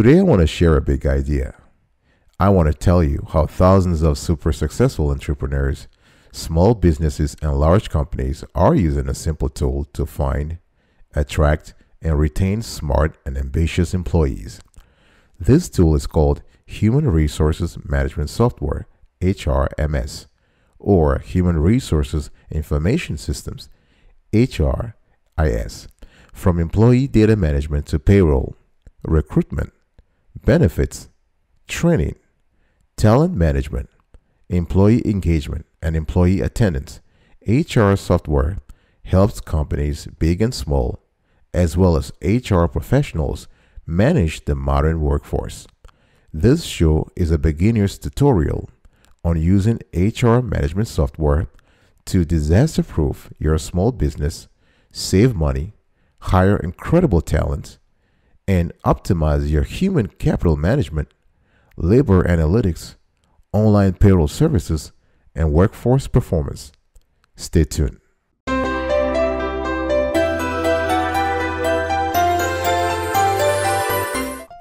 Today I want to share a big idea. I want to tell you how thousands of super successful entrepreneurs, small businesses, and large companies are using a simple tool to find, attract, and retain smart and ambitious employees. This tool is called Human Resources Management Software, HRMS, or Human Resources Information Systems, HRIS, from employee data management to payroll, recruitment, benefits, training, talent management, employee engagement, and employee attendance. HR software helps companies, big and small, as well as HR professionals manage the modern workforce. This show is a beginner's tutorial on using HR management software to disaster-proof your small business, save money, hire incredible talent, and optimize your human capital management, labor analytics, online payroll services, and workforce performance. Stay tuned.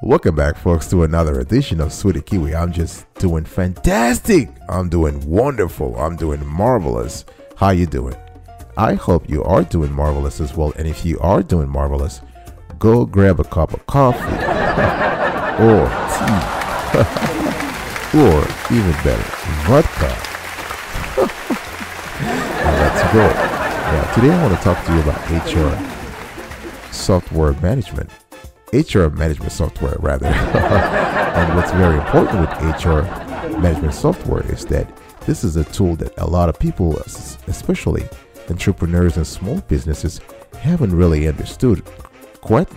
Welcome back, folks, to another edition of S'witty Kiwi. I'm just doing fantastic. I'm doing wonderful. I'm doing marvelous. How you doing? I hope you are doing marvelous as well. And if you are doing marvelous, go grab a cup of coffee or tea or, even better, vodka. Let's go. Now, today I want to talk to you about HR software management. HR management software, rather. And what's very important with HR management software is that this is a tool that a lot of people, especially entrepreneurs and small businesses, haven't really understood quite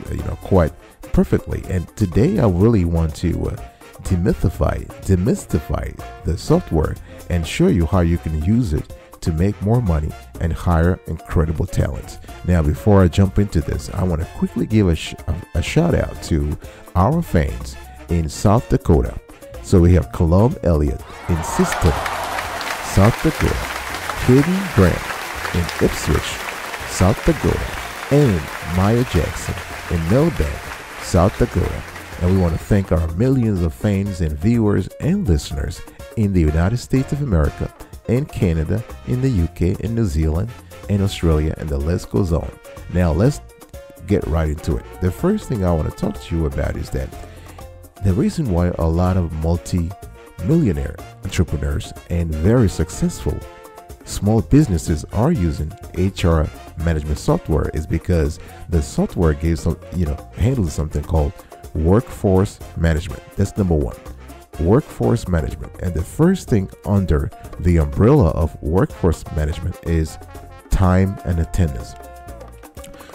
perfectly. And today I really want to demystify the software and show you how you can use it to make more money and hire incredible talents. Now, before I jump into this, I want to quickly give a shout out to our fans in South Dakota. So we have Colum Elliott in Siston, South Dakota, Hayden Grant in Ipswich, South Dakota, and Maya Jackson in Millbank, South Dakota. And we want to thank our millions of fans and viewers and listeners in the United States of America, in Canada, in the UK, in New Zealand, and Australia, and the list goes on. Now let's get right into it. The first thing I want to talk to you about is that the reason why a lot of multi-millionaire entrepreneurs and very successful small businesses are using HR management software is because the software handles something called workforce management. That's number one. Workforce management. And the first thing under the umbrella of workforce management is time and attendance.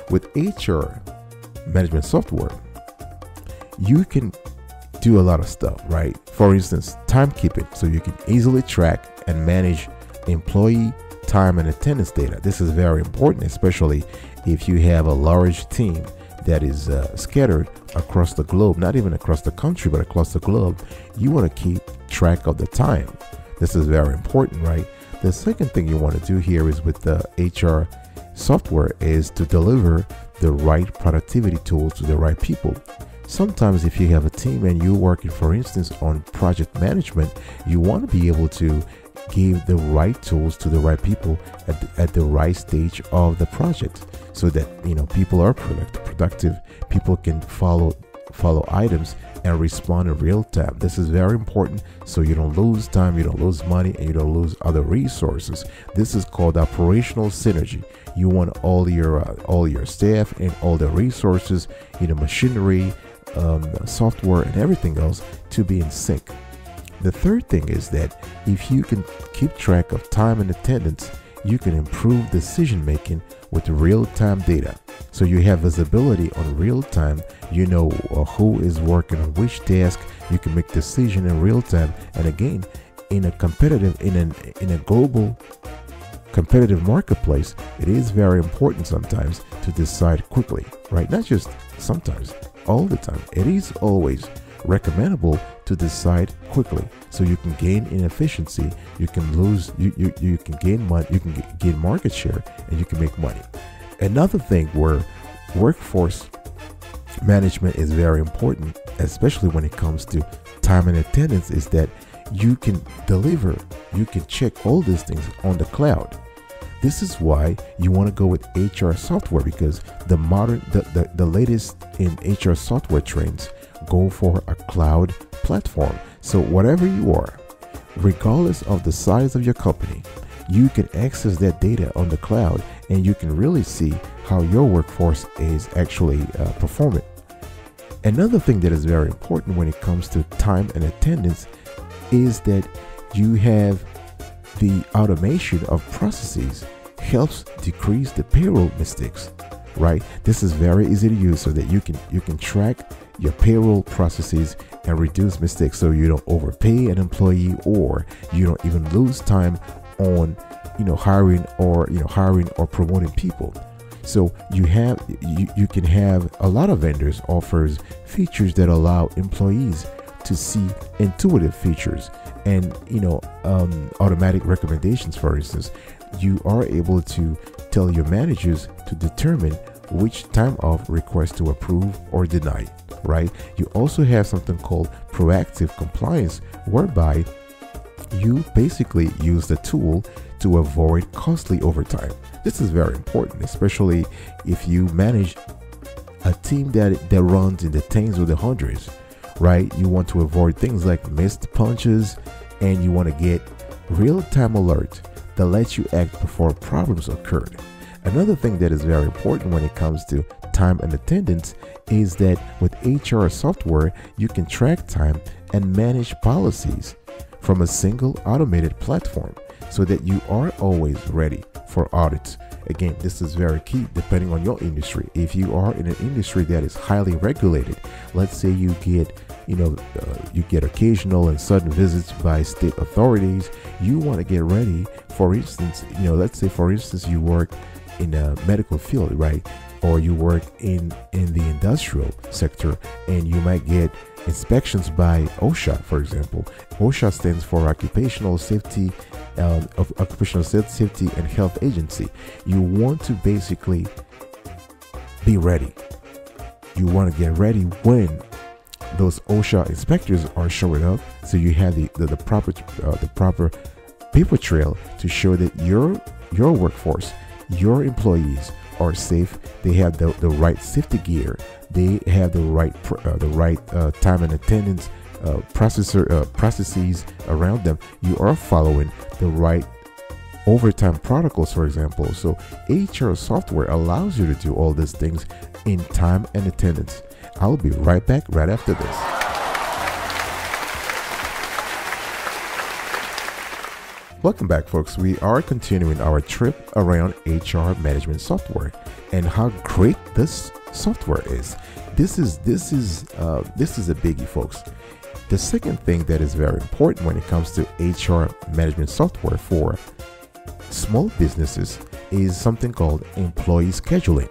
With HR management software, you can do a lot of stuff, right? For instance, timekeeping. So you can easily track and manage employee time and attendance data. This is very important, especially if you have a large team that is scattered across the globe, not even across the country, but across the globe. You want to keep track of the time. This is very important, right? The second thing you want to do here is with the HR software is to deliver the right productivity tools to the right people. Sometimes if you have a team and you're working, for instance, on project management, you want to be able to give the right tools to the right people at the right stage of the project, so that people are productive. People can follow items and respond in real time. This is very important, so you don't lose time, you don't lose money, and you don't lose other resources. This is called operational synergy. You want all your staff and all the resources, machinery, software, and everything else to be in sync. The third thing is that if you can keep track of time and attendance, you can improve decision making with real-time data. So you have visibility on real-time, who is working on which task. You can make decision in real-time. And again, in a global competitive marketplace, it is very important sometimes to decide quickly, right? Not just sometimes, all the time. It is always recommendable to decide quickly, so you can gain inefficiency, you can gain money, you can gain market share, and you can make money. Another thing where workforce management is very important, especially when it comes to time and attendance, is that you can deliver, you can check all these things on the cloud. This is why you want to go with HR software, because the modern, the latest in HR software trends go for a cloud platform. So whatever you are, regardless of the size of your company, you can access that data on the cloud, and you can really see how your workforce is actually performing. Another thing that is very important when it comes to time and attendance is that you have the automation of processes helps decrease the payroll mistakes, right? This is very easy to use so that you can track your payroll processes and reduce mistakes, so you don't overpay an employee, or you don't even lose time on hiring or promoting people. So you can have a lot of vendors offers features that allow employees to see intuitive features and automatic recommendations. For instance, you are able to tell your managers to determine which time off request to approve or deny, right? You also have something called proactive compliance, whereby you basically use the tool to avoid costly overtime. This is very important, especially if you manage a team that runs in the tens or the hundreds, right? You want to avoid things like missed punches, and you want to get real-time alerts that lets you act before problems occurred. Another thing that is very important when it comes to time and attendance is that with HR software, you can track time and manage policies from a single automated platform, so that you are always ready for audits. Again, this is very key depending on your industry. If you are in an industry that is highly regulated, let's say you get occasional and sudden visits by state authorities, you want to get ready. For instance, let's say for instance you work in a medical field, right? Or you work in the industrial sector, and you might get inspections by OSHA, for example. OSHA stands for Occupational Safety and Health Agency. You want to basically be ready. You want to get ready when those OSHA inspectors are showing up, so you have the proper paper trail to show that your workforce, your employees, are safe. They have the right safety gear. They have the right time and attendance processes around them. You are following the right overtime protocols, for example. So HR software allows you to do all these things in time and attendance. I'll be right back right after this. Welcome back, folks. We are continuing our trip around HR management software and how great this software is. This is a biggie, folks. The second thing that is very important when it comes to HR management software for small businesses is something called employee scheduling.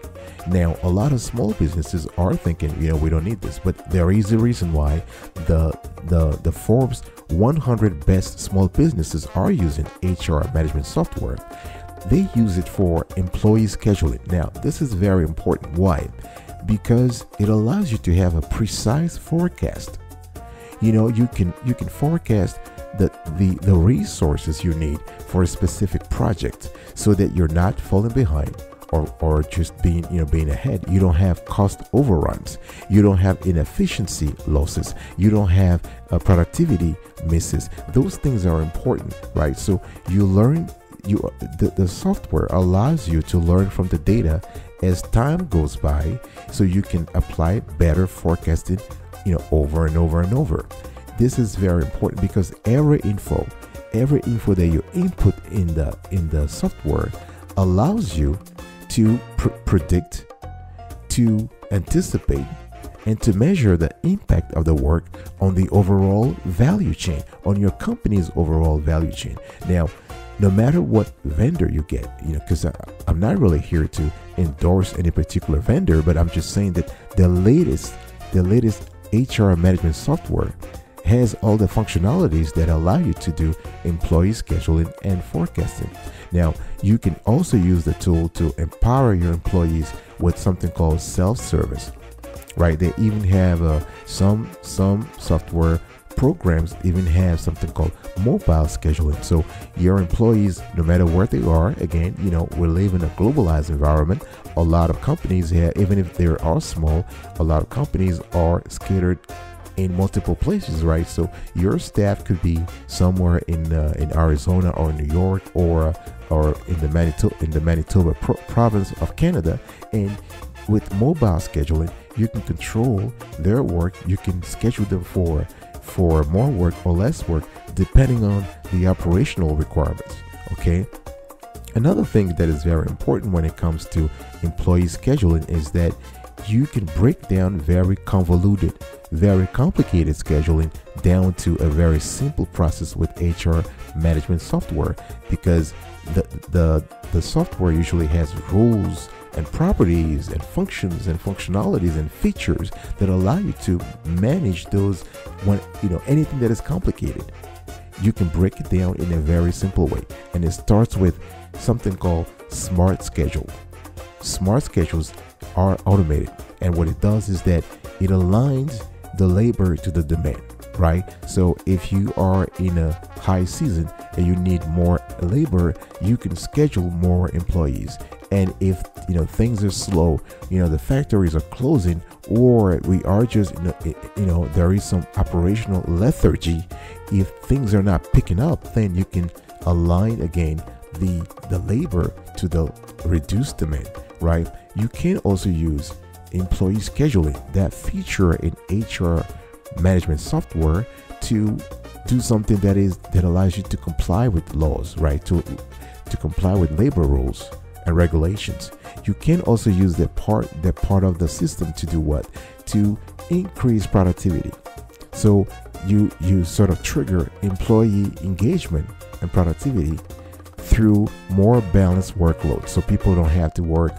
Now, a lot of small businesses are thinking, we don't need this, but there is a reason why the Forbes 100 best small businesses are using HR management software. They use it for employee scheduling. Now, this is very important. Why? Because it allows you to have a precise forecast. You can forecast the resources you need for a specific project, so that you're not falling behind or just being ahead. You don't have cost overruns. You don't have inefficiency losses. You don't have productivity misses. Those things are important, right? So you learn. The software allows you to learn from the data as time goes by, so you can apply better forecasting over and over and over. This is very important, because every info that you input in the software allows you to predict, to anticipate, and to measure the impact of the work on the overall value chain, on your company's overall value chain. Now, no matter what vendor you get, because I'm not really here to endorse any particular vendor, but I'm just saying that the latest HR management software has all the functionalities that allow you to do employee scheduling and forecasting. Now, you can also use the tool to empower your employees with something called self-service, right? They even have some software programs even have something called mobile scheduling. So your employees, no matter where they are, again, you know, we live in a globalized environment. A lot of companies here, even if they are small, a lot of companies are scattered in multiple places, right? So your staff could be somewhere in Arizona or New York or in the Manitoba province of Canada, and with mobile scheduling, you can control their work. You can schedule them for more work or less work depending on the operational requirements. Okay, another thing that is very important when it comes to employee scheduling is that you can break down very convoluted, very complicated scheduling down to a very simple process with HR management software, because the software usually has rules and properties and functions and functionalities and features that allow you to manage those. When you know anything that is complicated, you can break it down in a very simple way, and it starts with something called smart schedule. Smart schedules are automated, and what it does is that it aligns the labor to the demand, right? So if you are in a high season and you need more labor, you can schedule more employees. And if you know things are slow, you know the factories are closing, or we are just you know there is some operational lethargy, if things are not picking up, then you can align again the labor to the reduced demand, right? You can also use employee scheduling, that feature in HR management software, to do something that allows you to comply with laws, right? To comply with labor rules and regulations. You can also use that part of the system to do what? To increase productivity. So you sort of trigger employee engagement and productivity through more balanced workload. So people don't have to work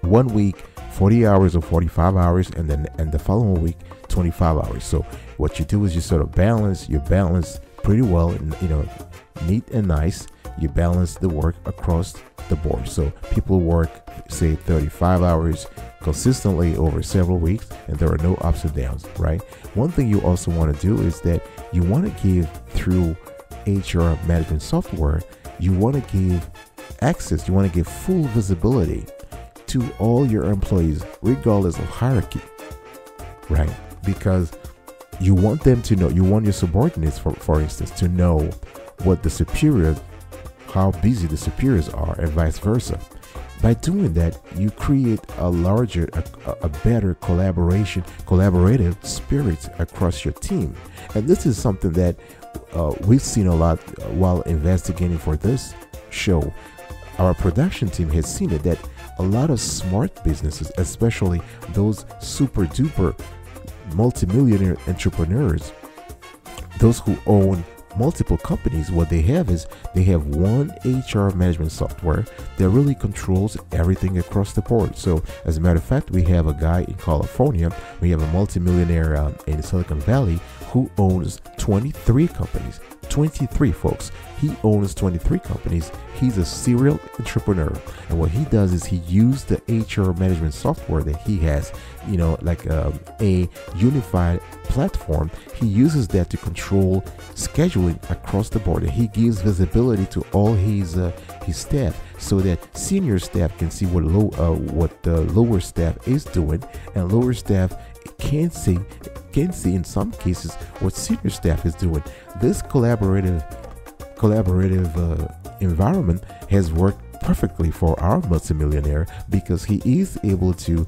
one week 40 hours or 45 hours, and then the following week 25 hours. So what you do is you sort of balance, you balance pretty well, you know, neat and nice. You balance the work across the board. So people work, say, 35 hours consistently over several weeks, and there are no ups and downs, right? One thing you also want to do is that you want to give, through HR management software, you want to give access, you want to give full visibility to all your employees, regardless of hierarchy, right? Because you want them to know, you want your subordinates, for instance, to know what the superiors, how busy the superiors are, and vice versa. By doing that, you create a larger, a better collaborative spirit across your team. And this is something that we've seen a lot while investigating for this show. Our production team has seen it, that a lot of smart businesses, especially those super duper multimillionaire entrepreneurs, those who own multiple companies, what they have is they have one HR management software that really controls everything across the board. So as a matter of fact, we have a guy in California, we have a multimillionaire in Silicon Valley who owns 23 companies. 23, folks. He owns 23 companies. He's a serial entrepreneur, and what he does is he used the HR management software that he has, you know, like a unified platform. He uses that to control scheduling across the board, and he gives visibility to all his staff, so that senior staff can see what the lower staff is doing, and lower staff can see in some cases what senior staff is doing. This collaborative environment has worked perfectly for our multimillionaire, because he is able to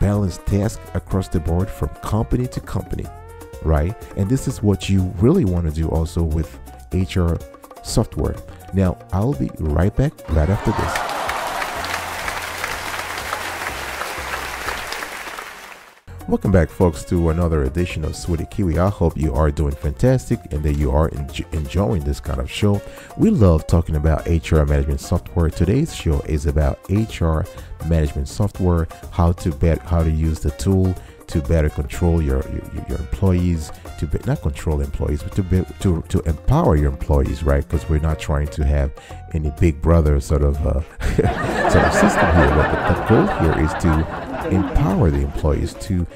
balance tasks across the board from company to company, right? And this is what you really want to do also with HR software. Now, I'll be right back right after this. Welcome back, folks, to another edition of S'witty Kiwi. I hope you are doing fantastic and that you are enjoying this kind of show. We love talking about HR management software. Today's show is about HR management software, how to use the tool to better control your employees, to not control employees, but to empower your employees, right? Because we're not trying to have any big brother sort of system here. But the goal here is to empower the employees to,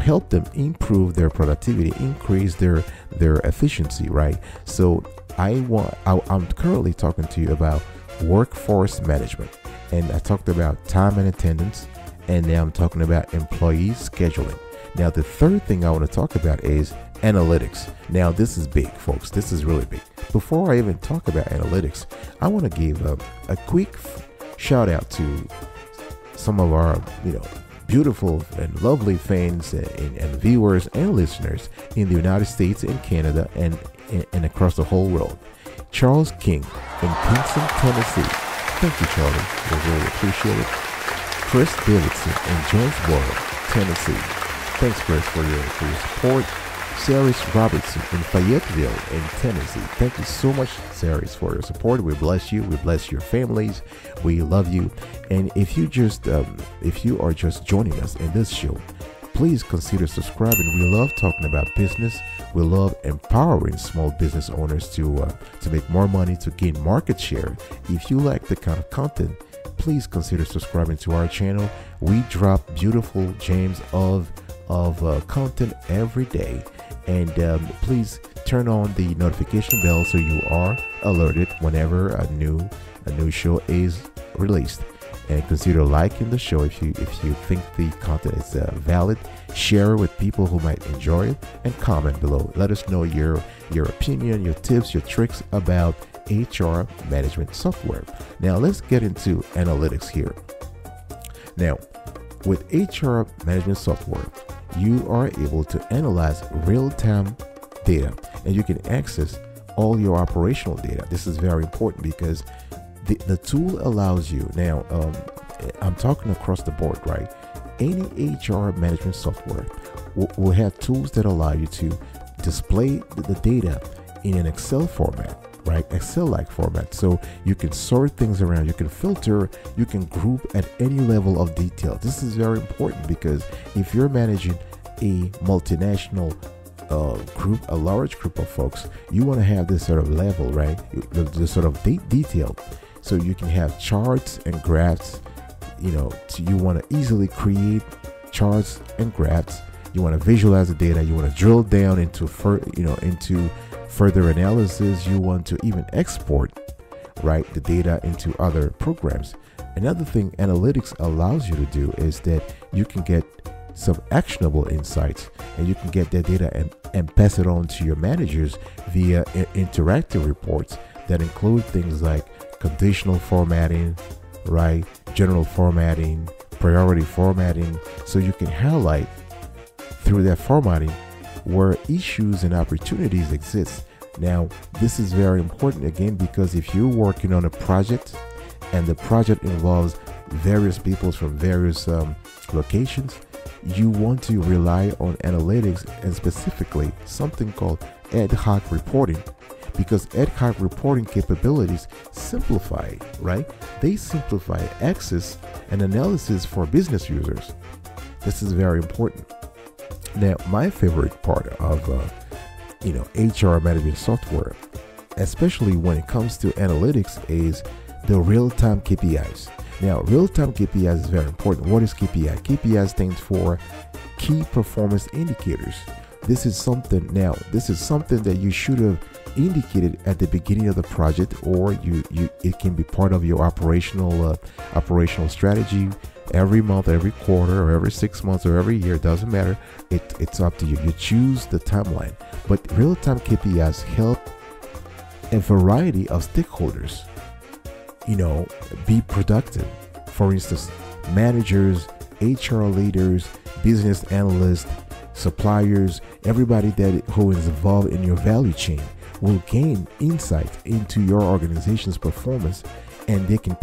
help them improve their productivity, increase their efficiency, right? So I'm currently talking to you about workforce management, and I talked about time and attendance, and now I'm talking about employee scheduling. Now, the third thing I want to talk about is analytics. Now, this is big, folks. This is really big. Before I even talk about analytics, I want to give a quick shout out to some of our, beautiful and lovely fans and viewers and listeners in the United States and Canada and across the whole world. Charles King in Kingston, Tennessee. Thank you, Charlie. We really appreciate it. Chris Davidson in Jonesboro, Tennessee. Thanks, Chris, for your support. Saris Robertson in Fayetteville in Tennessee. Thank you so much, Saris, for your support. We bless you. We bless your families. We love you. And if you are just joining us in this show, please consider subscribing. We love talking about business. We love empowering small business owners to make more money, to gain market share. If you like the kind of content, please consider subscribing to our channel. We drop beautiful gems of content every day. And please turn on the notification bell so you are alerted whenever a new show is released. And consider liking the show if you think the content is valid. Share with people who might enjoy it, and comment below. Let us know your opinion, your tips, your tricks about HR management software. Now let's get into analytics here. Now, with HR management software, you are able to analyze real-time data, and you can access all your operational data. This is very important because the tool allows you now, I'm talking across the board, right? Any HR management software will have tools that allow you to display the data in an Excel format, right? Excel-like format. So you can sort things around, you can filter, you can group at any level of detail. This is very important because if you're managing a multinational group, a large group of folks, you want to have this sort of level, right? The sort of detail. So you can have charts and graphs, you want to easily create charts and graphs. You want to visualize the data. You want to drill down into further analysis. You want to even export, right, the data into other programs. Another thing analytics allows you to do is that you can get some actionable insights, and you can get that data and pass it on to your managers via interactive reports that include things like conditional formatting, right, general formatting, priority formatting, so you can highlight through that formatting where issues and opportunities exist. Now, this is very important again because if you're working on a project and the project involves various people from various locations, you want to rely on analytics, and specifically something called ad hoc reporting, because ad hoc reporting capabilities simplify, right? They simplify access and analysis for business users. This is very important. Now, my favorite part of, HR management software, especially when it comes to analytics, is the real-time KPIs. Now, real-time KPIs is very important. What is KPI? KPI stands for Key Performance Indicators. This is something that you should have indicated at the beginning of the project, or it can be part of your operational strategy. Every month, every quarter, or every 6 months, or every year, doesn't matter. It's up to you. You choose the timeline. But real-time KPIs help a variety of stakeholders, be productive. For instance, managers, HR leaders, business analysts, suppliers, everybody who is involved in your value chain will gain insight into your organization's performance, and they can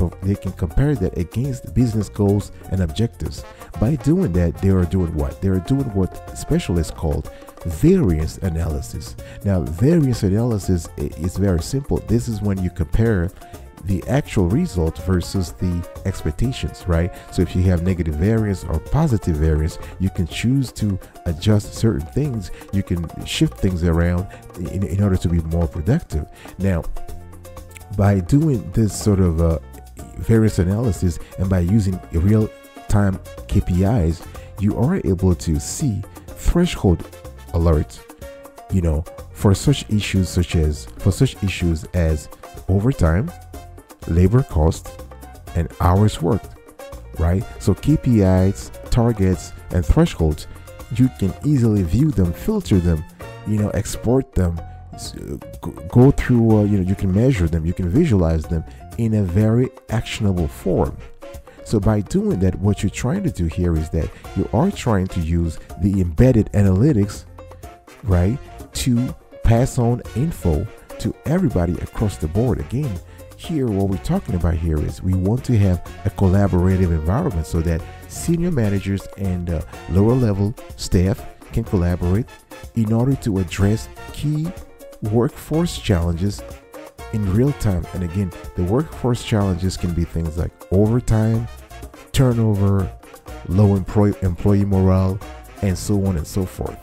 compare that against business goals and objectives. By doing that, they are doing what? They are doing what specialists call variance analysis. Now, variance analysis is very simple. This is when you compare the actual result versus the expectations, right? So if you have negative variance or positive variance, you can choose to adjust certain things. You can shift things around in order to be more productive. Now, by doing this sort of variance analysis, and by using real time KPIs, you are able to see threshold alert, you know, for such issues as overtime, labor cost, and hours worked, right? So KPIs, targets, and thresholds, you can easily view them, filter them, you know, export them, go through, you know, you can measure them, you can visualize them in a very actionable form. So by doing that, what you're trying to do here is that you are trying to use the embedded analytics, right, to pass on info to everybody across the board. Again, here, what we're talking about here is we want to have a collaborative environment so that senior managers and lower level staff can collaborate in order to address key workforce challenges in real time. And again, the workforce challenges can be things like overtime, turnover, low employee morale, and so on and so forth.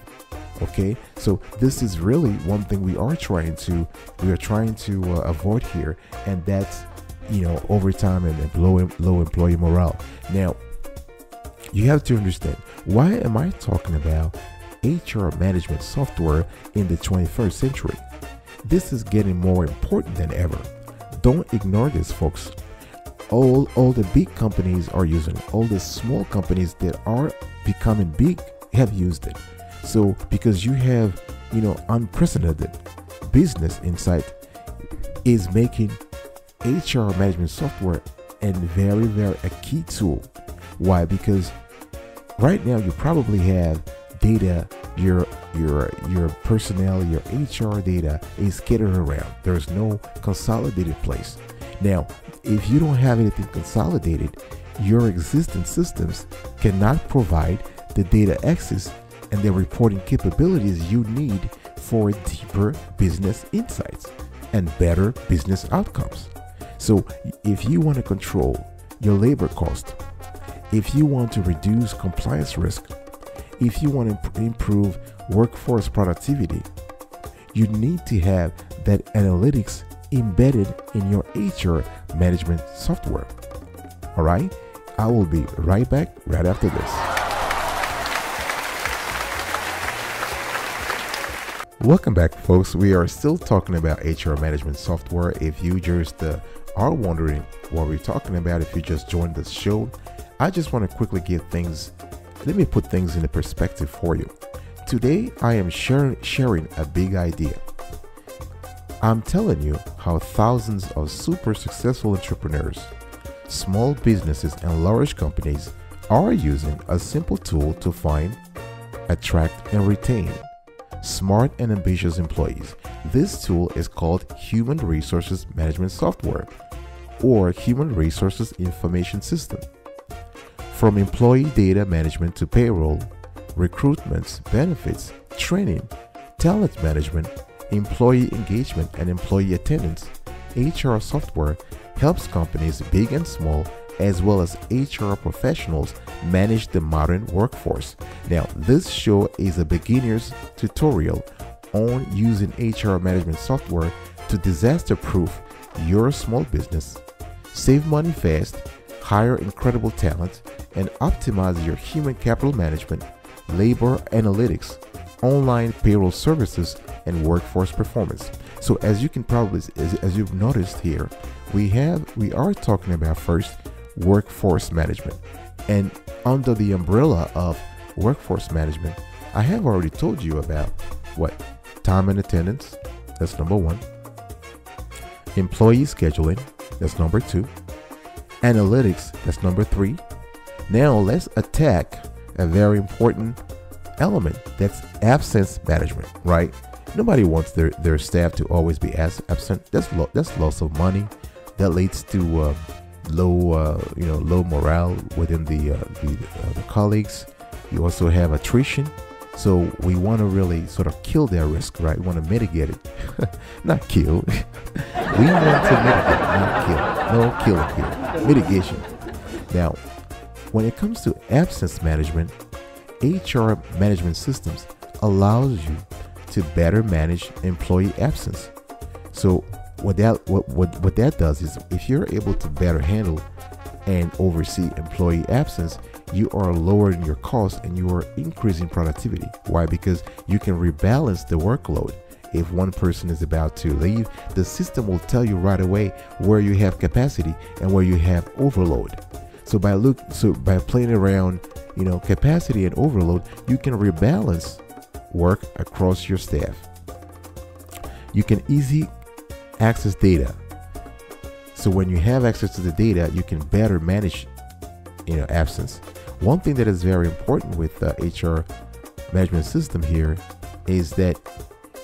Okay, so this is really one thing we are trying to avoid here, and that's, you know, overtime and low employee morale. Now, you have to understand, why am I talking about HR management software in the 21st century? This is getting more important than ever. Don't ignore this, folks. All the big companies are using it. All the small companies that are becoming big have used it. So because you have, you know, unprecedented business insight is making HR management software and very, very a key tool. Why? Because right now you probably have data, your personnel, your HR data is scattered around. There's no consolidated place. Now, if you don't have anything consolidated, your existing systems cannot provide the data access and the reporting capabilities you need for deeper business insights and better business outcomes. So if you want to control your labor cost, if you want to reduce compliance risk, if you want to improve workforce productivity, you need to have that analytics embedded in your HR management software. All right, I will be right back right after this. Welcome back, folks. We are still talking about HR management software. If you just are wondering what we're talking about, if you just joined the show, I just want to quickly let me put things into perspective for you. Today, I am sharing a big idea. I'm telling you how thousands of super successful entrepreneurs, small businesses, and large companies are using a simple tool to find, attract, and retain smart and ambitious employees. This tool is called Human Resources Management Software, or Human Resources Information System. From employee data management to payroll, recruitments, benefits, training, talent management, employee engagement, and employee attendance, HR software helps companies big and small, as well as HR professionals, manage the modern workforce. Now, this show is a beginner's tutorial on using HR management software to disaster-proof your small business, save money fast, hire incredible talent, and optimize your human capital management, labor analytics, online payroll services, and workforce performance. So as you can probably, as you've noticed here, we are talking about first workforce management, and under the umbrella of workforce management, I have already told you about what time and attendance, that's number one, employee scheduling, that's number two, analytics, that's number three. Now let's attack a very important element, that's absence management, right? Nobody wants their staff to always be absent. That's loss of money. That leads to low morale within the colleagues. You also have attrition. So we want to really sort of kill their risk, right? We want to mitigate it, not kill. We want to mitigate, not kill. No killing here. Mitigation. Now, when it comes to absence management, HR management systems allows you to better manage employee absence. So what that does is, if you're able to better handle and oversee employee absence, you are lowering your costs and you are increasing productivity. Why? Because you can rebalance the workload. If one person is about to leave, the system will tell you right away where you have capacity and where you have overload. So by playing around, you know, capacity and overload, you can rebalance work across your staff. You can easily access data. So when you have access to the data, you can better manage, you know, absence. One thing that is very important with the HR management system here is that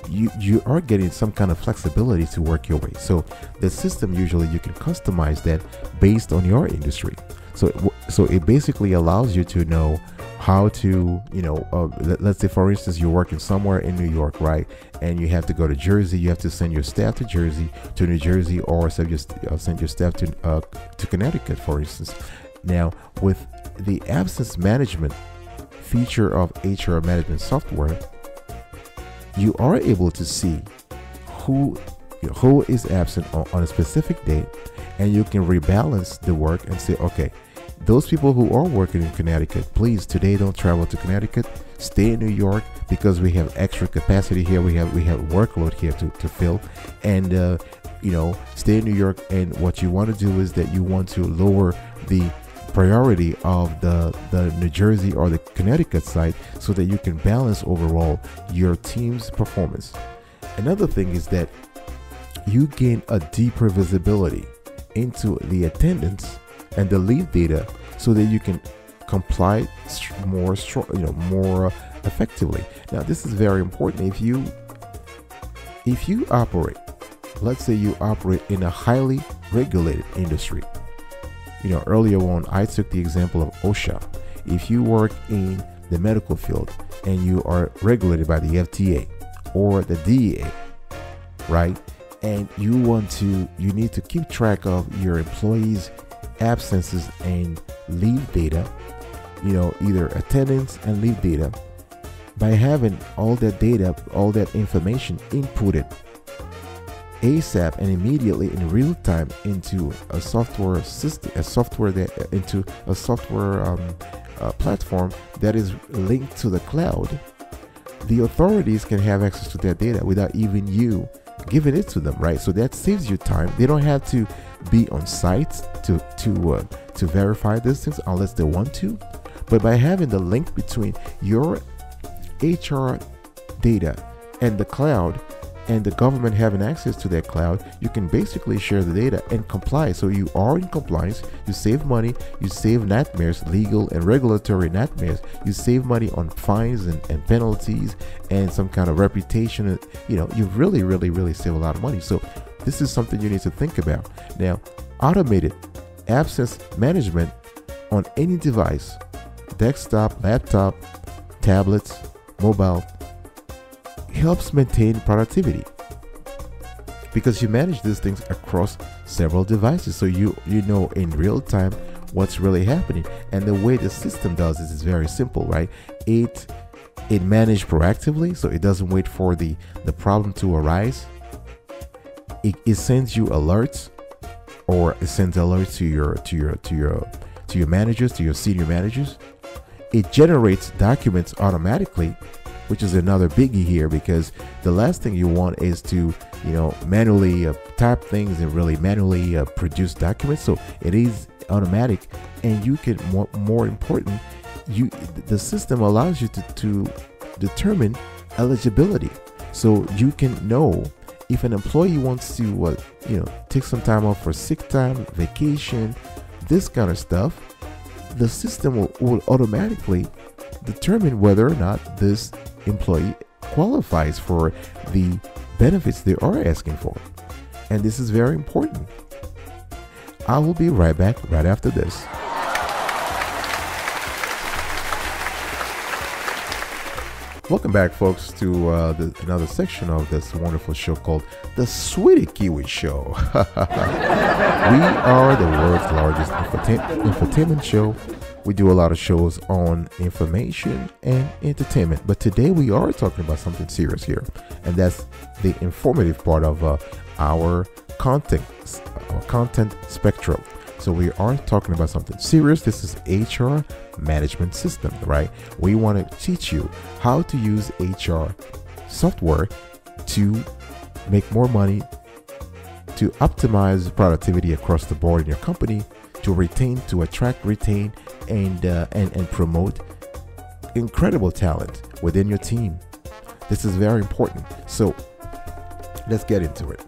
you are getting some kind of flexibility to work your way. So the system, usually you can customize that based on your industry. So it basically allows you to know how to, you know, let's say, for instance, you're working somewhere in New York, right? And you have to go to Jersey. You have to send your staff to Jersey, to New Jersey, or send your staff to Connecticut, for instance. Now, with the absence management feature of HR management software, you are able to see who is absent on a specific date, and you can rebalance the work and say, okay, those people who are working in Connecticut, please today don't travel to Connecticut, stay in New York, because we have extra capacity here, we have workload here to fill, and you know, stay in New York. And what you want to do is that you want to lower the priority of the New Jersey or the Connecticut side, so that you can balance overall your team's performance. Another thing is that you gain a deeper visibility into the attendance and the leave data, so that you can comply more effectively. Now, this is very important. If you operate, let's say you operate in a highly regulated industry. You know, earlier on, I took the example of OSHA. If you work in the medical field and you are regulated by the FDA or the DEA, right? And you need to keep track of your employees' absences and leave data, you know, either attendance and leave data. By having all that data, all that information inputted ASAP and immediately in real time into a software system, into a software platform that is linked to the cloud, the authorities can have access to that data without even you giving it to them, right? So that saves you time. They don't have to be on site to verify these things unless they want to. But by having the link between your HR data and the cloud, and the government having access to that cloud, you can basically share the data and comply. So you are in compliance, you save money, you save nightmares, legal and regulatory nightmares, you save money on fines and penalties and some kind of reputation. You know, you really, really, really save a lot of money. So this is something you need to think about. Now, automated absence management on any device, desktop, laptop, tablets, mobile, helps maintain productivity, because you manage these things across several devices. So you know in real time what's really happening. And the way the system does this is very simple, right? It manages proactively, so it doesn't wait for the problem to arise. It sends you alerts, or it sends alerts to your managers, to your senior managers. It generates documents automatically, which is another biggie here, because the last thing you want is to, you know, manually type things and really manually produce documents. So it is automatic, and you can, more important, the system allows you to determine eligibility, so you can know if an employee wants to, you know, take some time off for sick time, vacation, this kind of stuff. The system will automatically determine whether or not this employee qualifies for the benefits they are asking for. And this is very important. I will be right back right after this. Welcome back, folks, to another section of this wonderful show called The S'witty Kiwi Show. We are the world's largest infotainment show. We do a lot of shows on information and entertainment, but today we are talking about something serious here, and that's the informative part of our content spectrum. So we are talking about something serious. This is HR management system, right? We want to teach you how to use HR software to make more money, to optimize productivity across the board in your company, to retain, to attract, retain, and promote incredible talent within your team. This is very important. So let's get into it.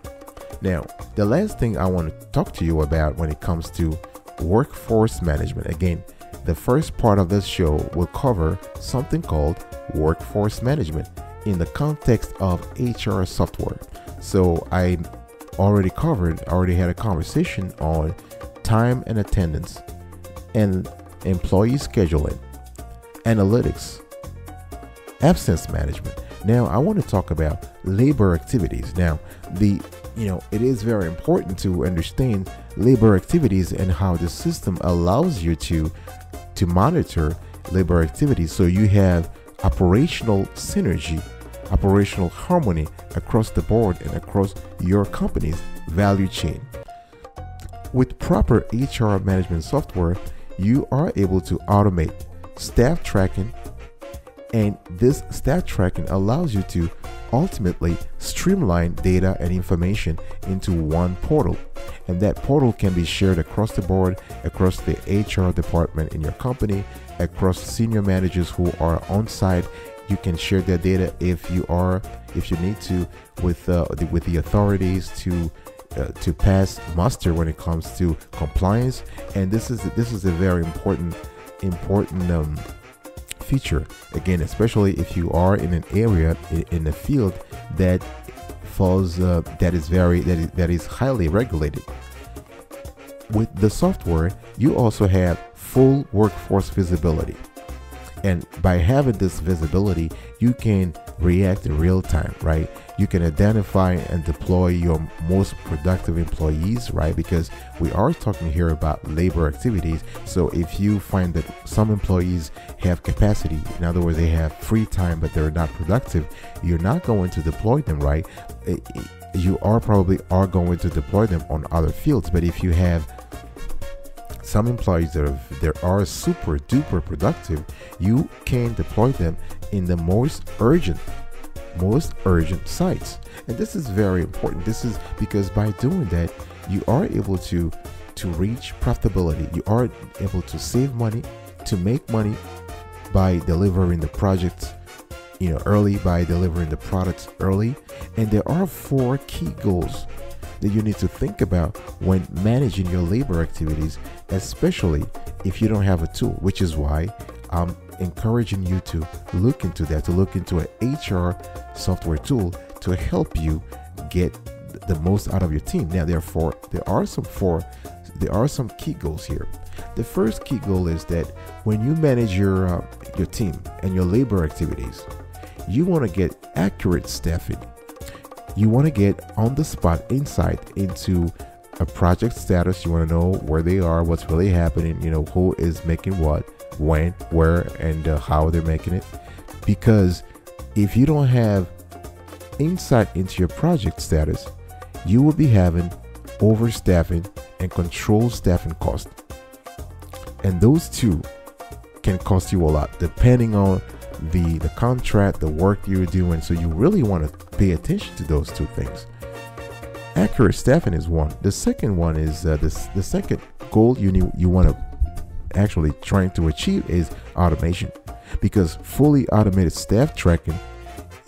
Now, the last thing I want to talk to you about when it comes to workforce management. Again, the first part of this show will cover something called workforce management in the context of HR software. So I already had a conversation on time and attendance and employee scheduling, analytics, absence management. Now I want to talk about labor activities. Now it is very important to understand labor activities and how the system allows you to monitor labor activities, so you have operational synergy, operational harmony across the board and across your company's value chain. With proper HR management software, you are able to automate staff tracking, and this staff tracking allows you to ultimately streamline data and information into one portal, and that portal can be shared across the board, across the HR department in your company, across senior managers who are on site. You can share that data if you need to, with the authorities to pass muster when it comes to compliance. And this is a very important feature, again, especially if you are in an area, in a field that falls that is highly regulated. With the software, you also have full workforce visibility, and by having this visibility, you can react in real time, right? You can identify and deploy your most productive employees, right? Because we are talking here about labor activities. So if you find that some employees have capacity, in other words, they have free time, but they're not productive, you're not going to deploy them, right? You are probably are going to deploy them on other fields. But if you have some employees that are super duper productive, you can deploy them in the most urgent sites. And this is very important. This is because by doing that, you are able to reach profitability. You are able to save money, to make money by delivering the projects early, by delivering the products early. And there are 4 key goals that you need to think about when managing your labor activities, especially if you don't have a tool, which is why I'm encouraging you to look into that, to look into an HR software tool to help you get the most out of your team. Now, therefore, there are some key goals here. The first key goal is that when you manage your team and your labor activities, you want to get accurate staffing. You want to get on-the-spot insight into a project status. You want to know where they are, what's really happening, who is making what, when, where, and how they're making it. Because if you don't have insight into your project status, you will be having overstaffing and controlled staffing cost. And those two can cost you a lot depending on the contract, the work you're doing. So you really want to pay attention to those two things. Accurate staffing is one. The second one is the second goal you want to actually trying to achieve is automation, because fully automated staff tracking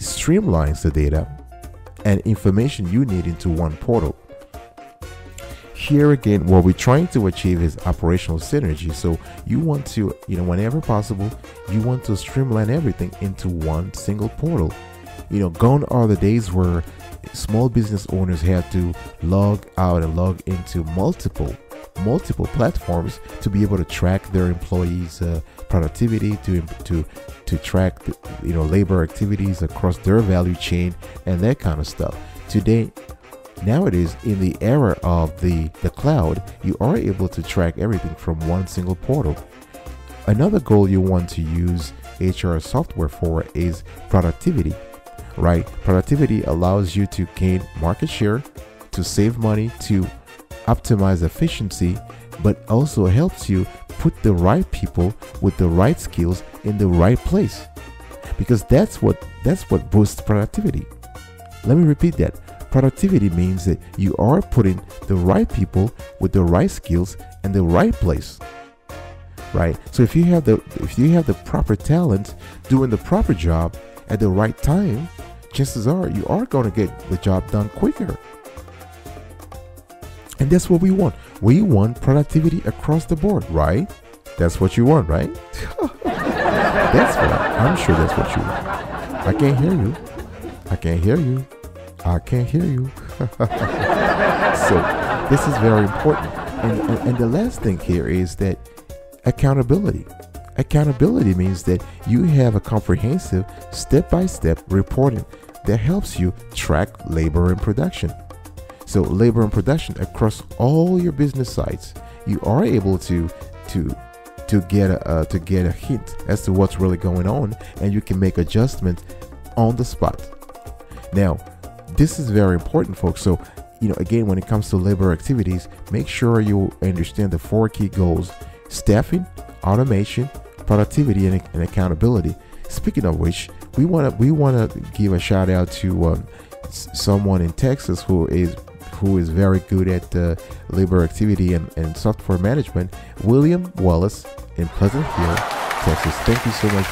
streamlines the data and information you need into one portal. Here again, what we're trying to achieve is operational synergy. So you want to, whenever possible, you want to streamline everything into one single portal. Gone are the days where small business owners had to log out and log into multiple platforms to be able to track their employees' productivity, to track labor activities across their value chain and that kind of stuff. Nowadays, in the era of the cloud, you are able to track everything from one single portal. Another goal you want to use HR software for is productivity, right? Productivity allows you to gain market share, to save money, to optimize efficiency, but also helps you put the right people with the right skills in the right place, because that's what boosts productivity. Let me repeat that. Productivity means that you are putting the right people with the right skills in the right place, right? So if you have the proper talent doing the proper job at the right time, chances are you are going to get the job done quicker. And that's what we want. We want productivity across the board, right? That's what you want, right? That's what I'm sure that's what you want. I can't hear you. I can't hear you. I can't hear you. So this is very important. And the last thing here is that accountability. Accountability means that you have a comprehensive step-by-step reporting that helps you track labor and production. So labor and production across all your business sites, you are able to get a hint as to what's really going on, and you can make adjustments on the spot. Now, this is very important, folks. So, you know, again, when it comes to labor activities, make sure you understand the 4 key goals: staffing, automation, productivity, and accountability. Speaking of which, we want to give a shout out to someone in Texas who is very good at labor activity and software management, William Wallace in Pleasant Hill, Texas. Thank you so much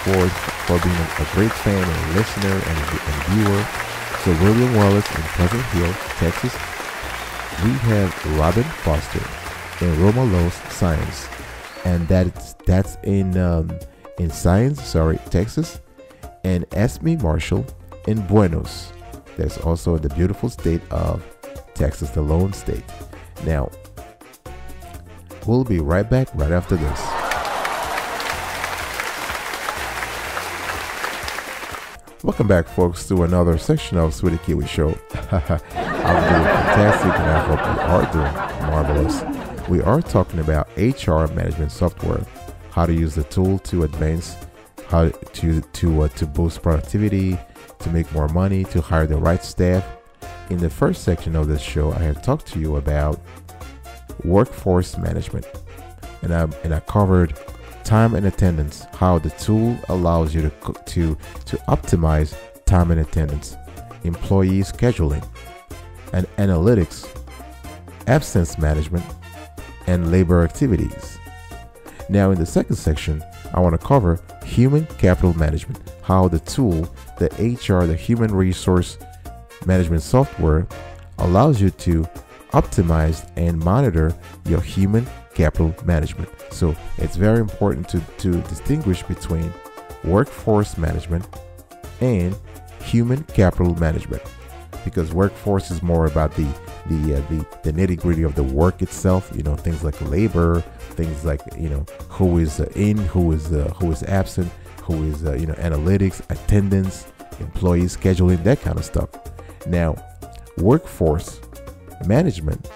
for being a great fan and a listener and viewer. So William Wallace in Pleasant Hill, Texas. We have Robin Foster in Romolos Science, and that's in Science, sorry, Texas, and Esme Marshall in Buenos. That's also in the beautiful state of Texas, the Lone State. Now, we'll be right back right after this. Welcome back, folks, to another section of S'witty Kiwi Show. I'm doing fantastic, and I hope you are doing marvelous. We are talking about HR management software, how to use the tool to advance, how to boost productivity, to make more money, to hire the right staff. In the first section of this show, I have talked to you about workforce management, and I covered time and attendance, how the tool allows you to optimize time and attendance, employee scheduling, and analytics, absence management, and labor activities. Now, in the second section, I want to cover human capital management, how the tool, the HR, the human resource management software, allows you to optimize and monitor your human capital management. So it's very important to distinguish between workforce management and human capital management, because workforce is more about the nitty-gritty of the work itself, you know, things like labor, things like, you know, who is in, who is absent, who is you know, analytics, attendance, employee scheduling, that kind of stuff. Now, workforce management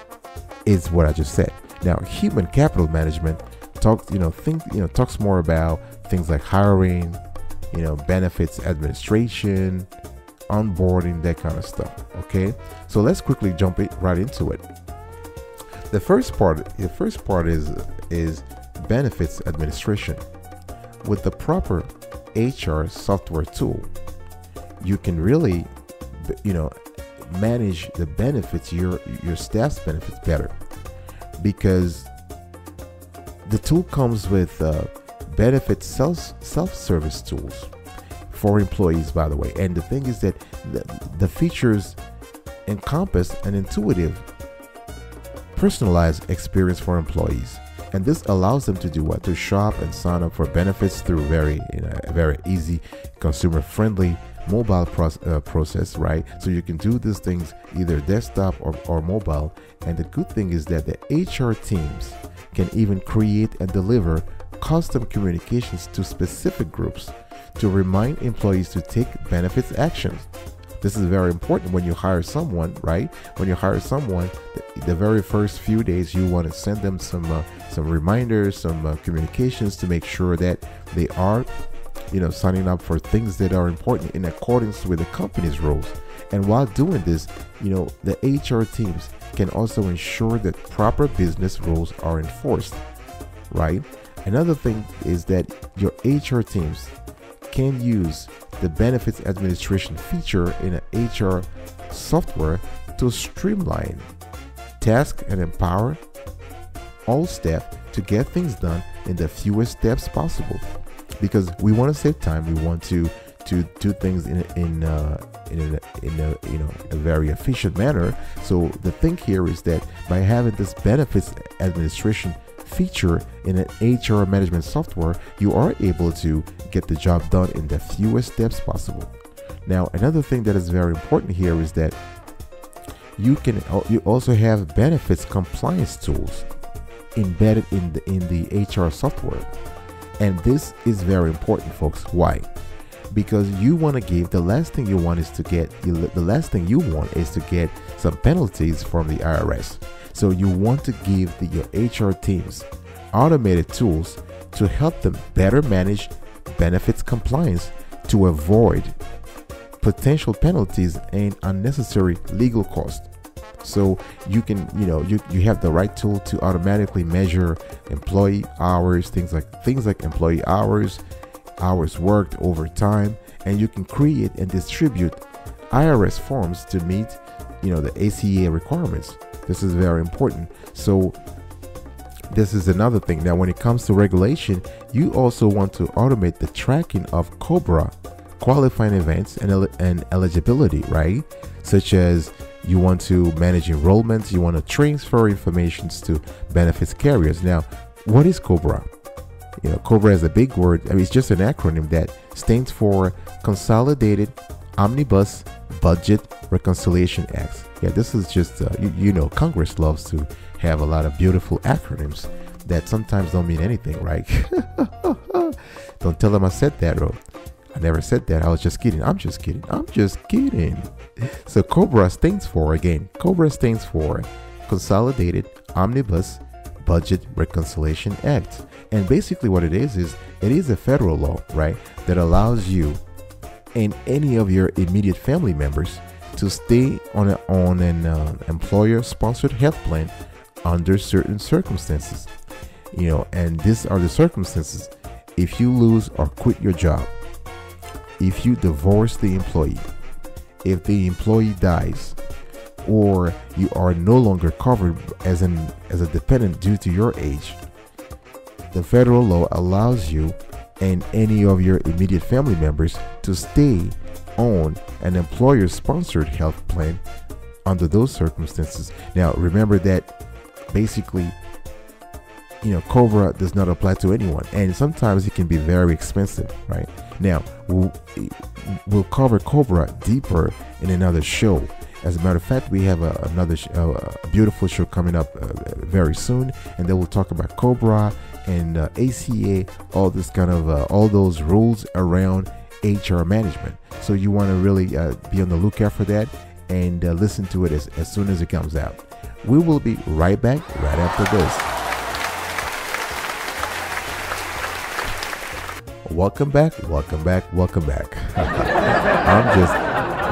is what I just said. Now, human capital management talks more about things like hiring, you know, benefits administration, onboarding, that kind of stuff. Okay, so let's quickly jump right into it. The first part is benefits administration. With the proper HR software tool, you can really, you know, manage the benefits, your staff's benefits better, because the tool comes with benefit self-service tools for employees, by the way. And the thing is that the features encompass an intuitive, personalized experience for employees, and this allows them to do what? To shop and sign up for benefits through very easy, consumer-friendly mobile process, right? So you can do these things either desktop or mobile. And the good thing is that the HR teams can even create and deliver custom communications to specific groups to remind employees to take benefits actions. This is very important when you hire someone, right? When you hire someone, the very first few days, you want to send them some reminders, some communications to make sure that they are signing up for things that are important in accordance with the company's rules. And while doing this, the HR teams can also ensure that proper business rules are enforced, right? Another thing is that your HR teams can use the benefits administration feature in an HR software to streamline, task, and empower all staff to get things done in the fewest steps possible. Because we want to save time, we want to do things in a very efficient manner. So the thing here is that by having this benefits administration feature in an HR management software, you are able to get the job done in the fewest steps possible. Now, another thing that is very important here is that you also have benefits compliance tools embedded in the HR software. And this is very important, folks. Why? Because you want to give, the last thing you want is to get some penalties from the IRS. So you want to give your HR teams automated tools to help them better manage benefits compliance to avoid potential penalties and unnecessary legal costs. So you can, you have the right tool to automatically measure employee hours, things like employee hours, hours worked, overtime, and you can create and distribute IRS forms to meet, the ACA requirements. This is very important. So this is another thing. Now, when it comes to regulation, you also want to automate the tracking of COBRA qualifying events and eligibility, right? Such as you want to manage enrollments, you want to transfer information to benefits carriers. Now, what is COBRA? COBRA is a big word. I mean, it's just an acronym that stands for Consolidated Omnibus Budget Reconciliation Act. Yeah, this is just, Congress loves to have a lot of beautiful acronyms that sometimes don't mean anything, right? Don't tell them I said that, bro. I never said that. I was just kidding. I'm just kidding. I'm just kidding. So COBRA stands for, again, COBRA stands for Consolidated Omnibus Budget Reconciliation Act. And basically what it is it is a federal law, right, that allows you and any of your immediate family members to stay on an employer-sponsored health plan under certain circumstances. And these are the circumstances: if you lose or quit your job, if you divorce the employee, if the employee dies, or you are no longer covered as a dependent due to your age. The federal law allows you and any of your immediate family members to stay on an employer-sponsored health plan under those circumstances. Now, remember that basically, COBRA does not apply to anyone, and sometimes it can be very expensive, right? Now, we'll cover COBRA deeper in another show. As a matter of fact, we have another beautiful show coming up very soon, and then we'll talk about COBRA and ACA, all this kind of all those rules around HR management. So you want to really be on the lookout for that and listen to it as soon as it comes out. We will be right back right after this. Welcome back, welcome back, welcome back. I'm just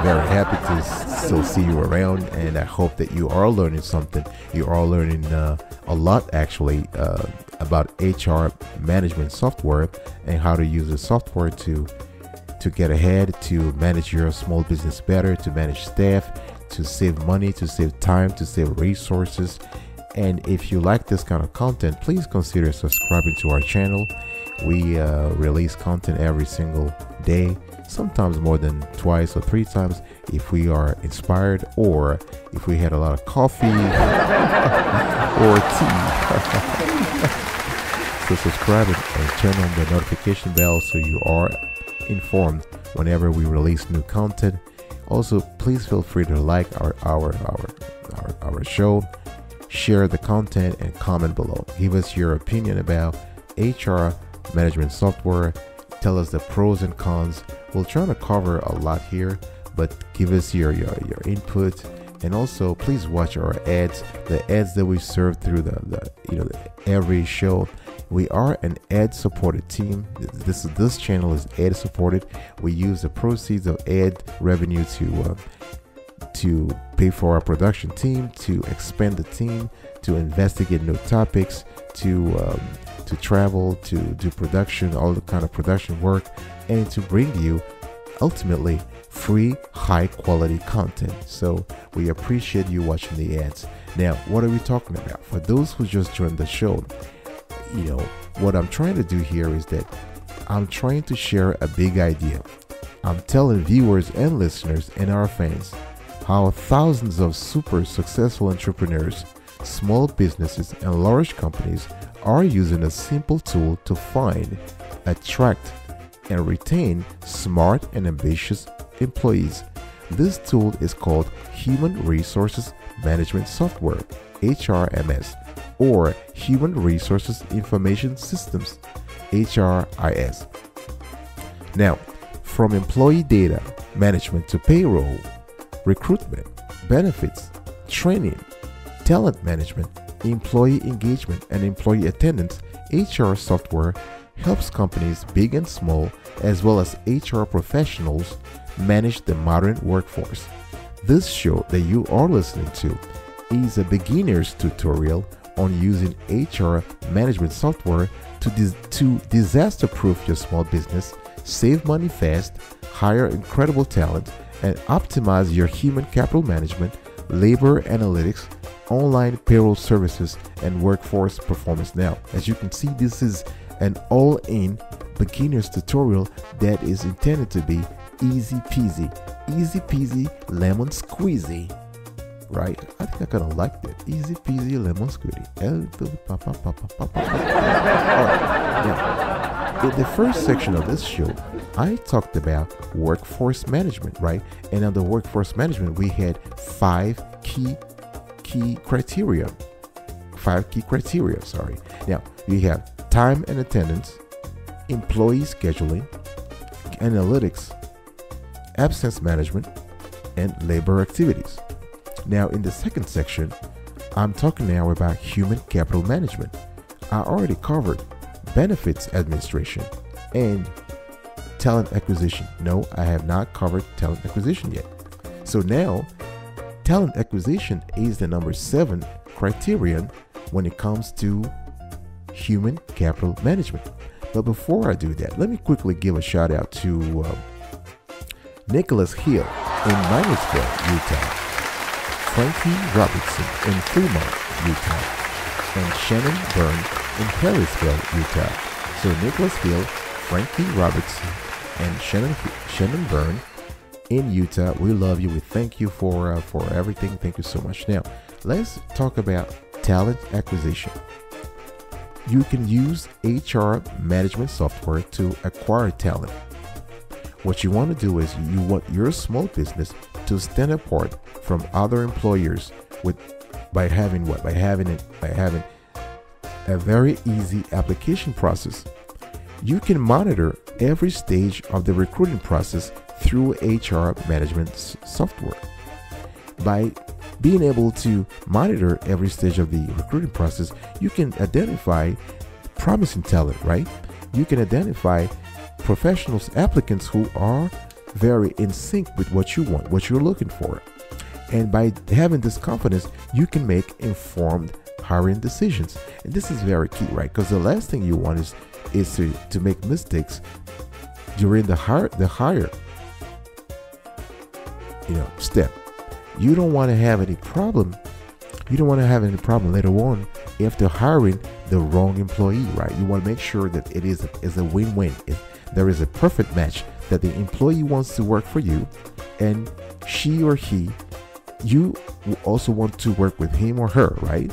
very happy to still see you around, and I hope that you are learning something. You are learning a lot, actually, about HR management software and how to use the software to get ahead, to manage your small business better, to manage staff, to save money, to save time, to save resources. And if you like this kind of content, please consider subscribing to our channel. We release content every single day, sometimes more than twice or three times if we are inspired, or if we had a lot of coffee or tea. So subscribe and turn on the notification bell so you are informed whenever we release new content. Also, please feel free to like our show, share the content, and comment below. Give us your opinion about HR management software. Tell us the pros and cons. We'll try to cover a lot here, but give us your input. And also, please watch our ads, the ads that we serve through every show. We are an ad-supported team. This channel is ad-supported. We use the proceeds of ad revenue to pay for our production team, to expand the team, to investigate new topics, to travel, to do production, all the kind of production work, and to bring you ultimately free, high-quality content. So we appreciate you watching the ads. Now, what are we talking about? For those who just joined the show, you know, what I'm trying to do here is that I'm trying to share a big idea. I'm telling viewers and listeners and our fans how thousands of super successful entrepreneurs, small businesses, and large companies are using a simple tool to find, attract, and retain smart and ambitious employees. This tool is called Human Resources Management Software, HRMS, or Human Resources Information Systems, HRIS. Now, from employee data management to payroll, recruitment, benefits, training, talent management, employee engagement, and employee attendance, HR software helps companies big and small, as well as HR professionals, manage the modern workforce. This show that you are listening to is a beginner's tutorial on using HR management software to disaster-proof your small business, save money fast, hire incredible talent, and optimize your human capital management, labor analytics, online payroll services, and workforce performance. Now, as you can see, this is an all-in beginner's tutorial that is intended to be easy peasy, lemon squeezy, right? I think I kind of like that. Easy peasy, lemon squeezy. Right. In the first section of this show, I talked about workforce management, right? And under workforce management, we had five key criteria, sorry. Now, you have time and attendance, employee scheduling, analytics, absence management, and labor activities. Now, in the second section, I'm talking now about human capital management. I already covered benefits administration and talent acquisition. No, I have not covered talent acquisition yet. So now, talent acquisition is the number 7 criterion when it comes to human capital management. But before I do that, let me quickly give a shout out to Nicholas Hill in Minersville, Utah, Frankie Robertson in Fremont, Utah, and Shannon Byrne in Harrisville, Utah. So Nicholas Hill, Frankie Robertson, and Shannon Byrne in Utah. We love you. We thank you for everything. Thank you so much. Now, let's talk about talent acquisition. You can use HR management software to acquire talent. What you want to do is you want your small business to stand apart from other employers by having a very easy application process. You can monitor every stage of the recruiting process through HR management software. By being able to monitor every stage of the recruiting process, you can identify promising talent, right? You can identify professionals, applicants who are very in sync with what you want, what you're looking for. And by having this confidence, you can make informed hiring decisions. And this is very key, right? Because the last thing you want is to make mistakes during the hire, you know, step. You don't want to have any problem. You don't want to have any problem later on after hiring the wrong employee, right? You want to make sure that it is a win-win. There is a perfect match that the employee wants to work for you, and she or he, you also want to work with him or her, right?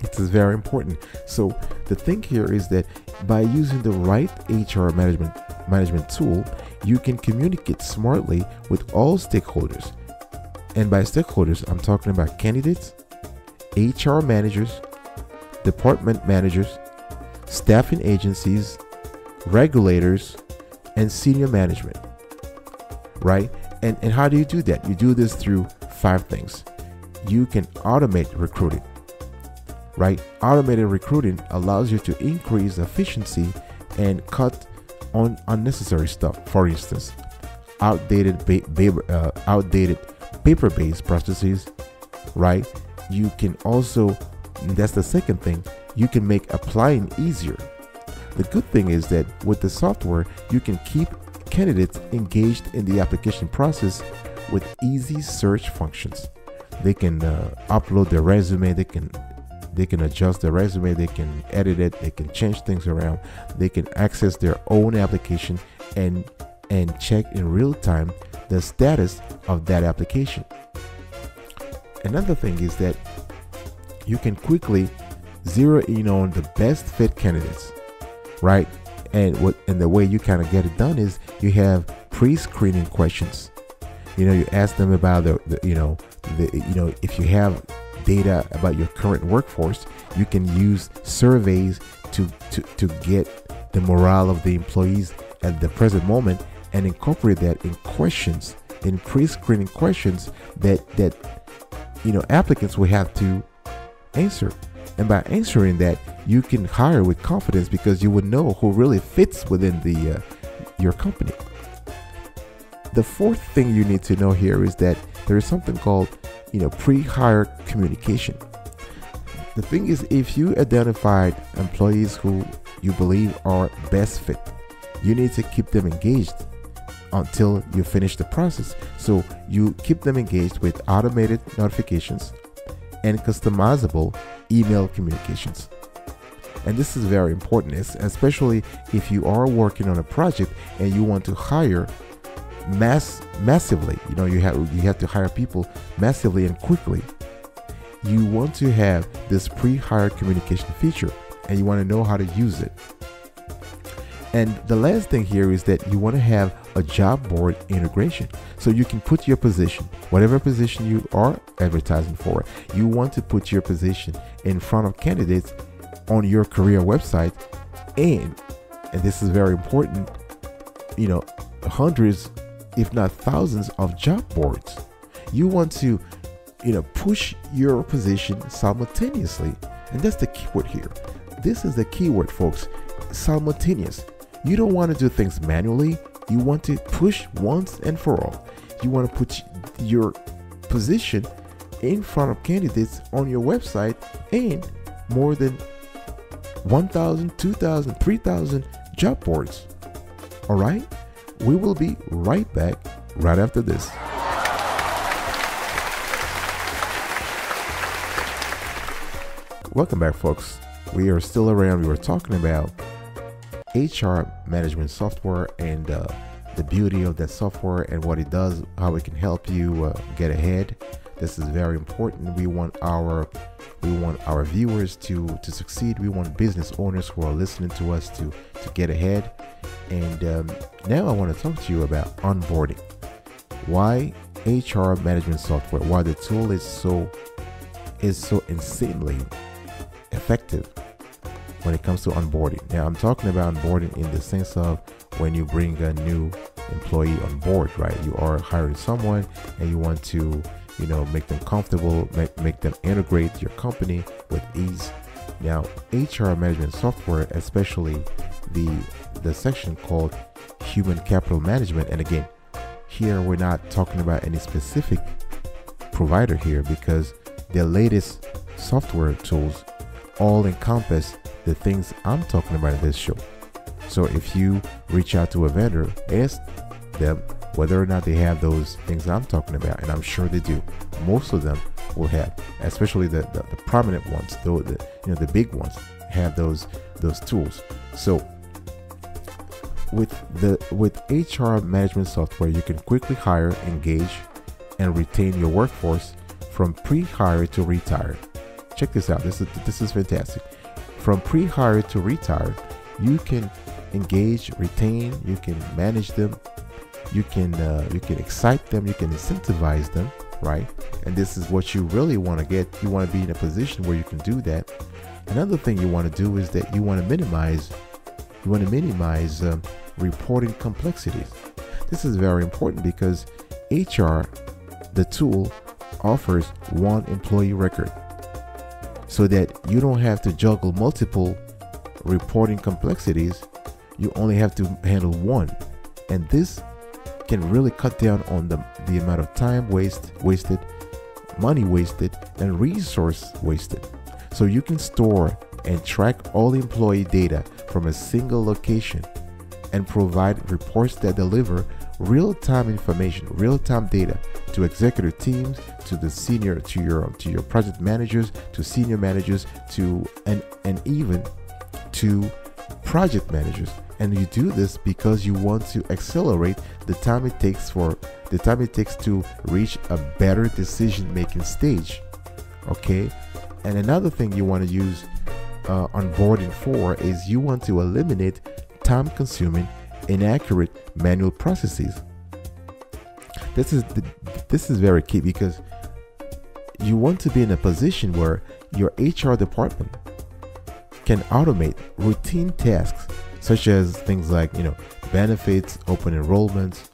It is very important. So the thing here is that by using the right HR management tool, you can communicate smartly with all stakeholders. And by stakeholders, I'm talking about candidates, HR managers, department managers, staffing agencies, regulators, and senior management, right? And how do you do that? You do this through 5 things. You can automate recruiting. right? Automated recruiting allows you to increase efficiency and cut on unnecessary stuff. For instance, outdated paper-based processes, right? You can also, that's the second thing, you can make applying easier. The good thing is that with the software, you can keep candidates engaged in the application process with easy search functions. They can upload their resume, they can adjust their resume, they can edit it, they can change things around, they can access their own application and check in real time the status of that application. Another thing is that you can quickly zero in on the best fit candidates, right? And the way you kind of get it done is you have pre-screening questions. You know, you ask them about the if you have data about your current workforce, you can use surveys to get the morale of the employees at the present moment and incorporate that in questions, in pre-screening questions that you know applicants will have to answer. And by answering that, you can hire with confidence because you would know who really fits within the your company. The fourth thing you need to know here is that there is something called, you know, pre-hire communication. The thing is, if you identified employees who you believe are best fit, you need to keep them engaged until you finish the process. So you keep them engaged with automated notifications and customizable email communications. And this is very important, especially if you are working on a project and you want to hire massively. You know, you have to hire people massively and quickly. You want to have this pre-hire communication feature, and you want to know how to use it. And the last thing here is that you want to have a job board integration, so you can put your position, whatever position you are advertising for, you want to put your position in front of candidates on your career website. And this is very important, you know, hundreds if not thousands of job boards. You want to, you know, push your position simultaneously, and that's the keyword here. This is the keyword, folks, simultaneous. You don't want to do things manually. You want to push once and for all. You want to put your position in front of candidates on your website, and more than 1,000, 2,000, 3,000 job boards. All right, we will be right back right after this. Welcome back, folks. We are still around. We were talking about HR management software and the beauty of that software and what it does, how it can help you get ahead. This is very important. We want our viewers to succeed. We want business owners who are listening to us to get ahead. And now I want to talk to you about onboarding. Why HR management software? Why the tool is so insanely effective when it comes to onboarding. Now I'm talking about onboarding in the sense of when you bring a new employee on board, right? You are hiring someone and you want to, you know, make them comfortable, make them integrate your company with ease. Now, HR management software, especially the section called human capital management. And again, here we're not talking about any specific provider here, because the latest software tools all encompass the things I'm talking about in this show. So if you reach out to a vendor, ask them whether or not they have those things I'm talking about, and I'm sure they do. Most of them will have, especially the prominent ones, though, you know, the big ones have those tools. So with HR management software, you can quickly hire, engage, and retain your workforce from pre-hire to retire. Check this out. This is fantastic. From pre-hire to retire, you can engage, retain, you can manage them, you can excite them, you can incentivize them, right? And this is what you really want to get. You want to be in a position where you can do that. Another thing you want to do is that you want to minimize reporting complexities. This is very important because HR, the tool, offers one employee record. so that you don't have to juggle multiple reporting complexities. You only have to handle one, and this can really cut down on the amount of time wasted, money wasted, and resource wasted. So you can store and track all employee data from a single location and provide reports that deliver real-time information, real-time data to executive teams, to the senior, to your project managers, to senior managers, to and even to project managers. And you do this because you want to accelerate the time it takes to reach a better decision-making stage. Okay, and another thing you want to use onboarding for is you want to eliminate time-consuming, inaccurate manual processes. This is very key, because you want to be in a position where your HR department can automate routine tasks such as things like, you know, benefits, open enrollment,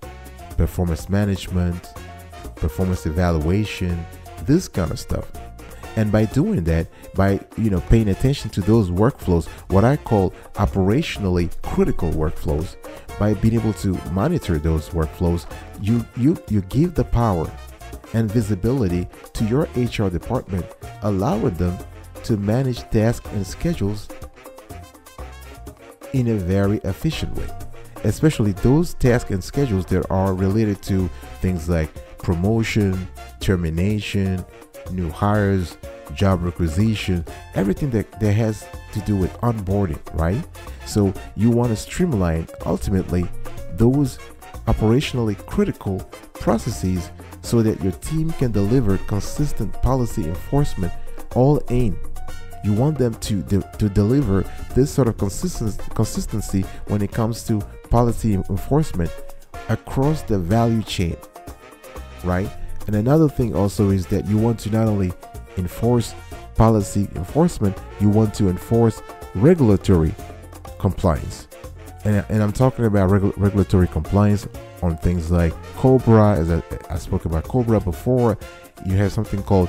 performance management, performance evaluation, this kind of stuff. And by doing that, by, you know, paying attention to those workflows, what I call operationally critical workflows, by being able to monitor those workflows, you give the power and visibility to your HR department, allowing them to manage tasks and schedules in a very efficient way, especially those tasks and schedules that are related to things like promotion, termination, new hires, job requisition, everything that has to do with onboarding, right? So you want to streamline ultimately those operationally critical processes so that your team can deliver consistent policy enforcement, all aimed. You want them to deliver this sort of consistency when it comes to policy enforcement across the value chain, right? And another thing also is that you want to not only enforce policy enforcement, you want to enforce regulatory compliance. And I'm talking about regulatory compliance on things like COBRA, as I spoke about COBRA before. You have something called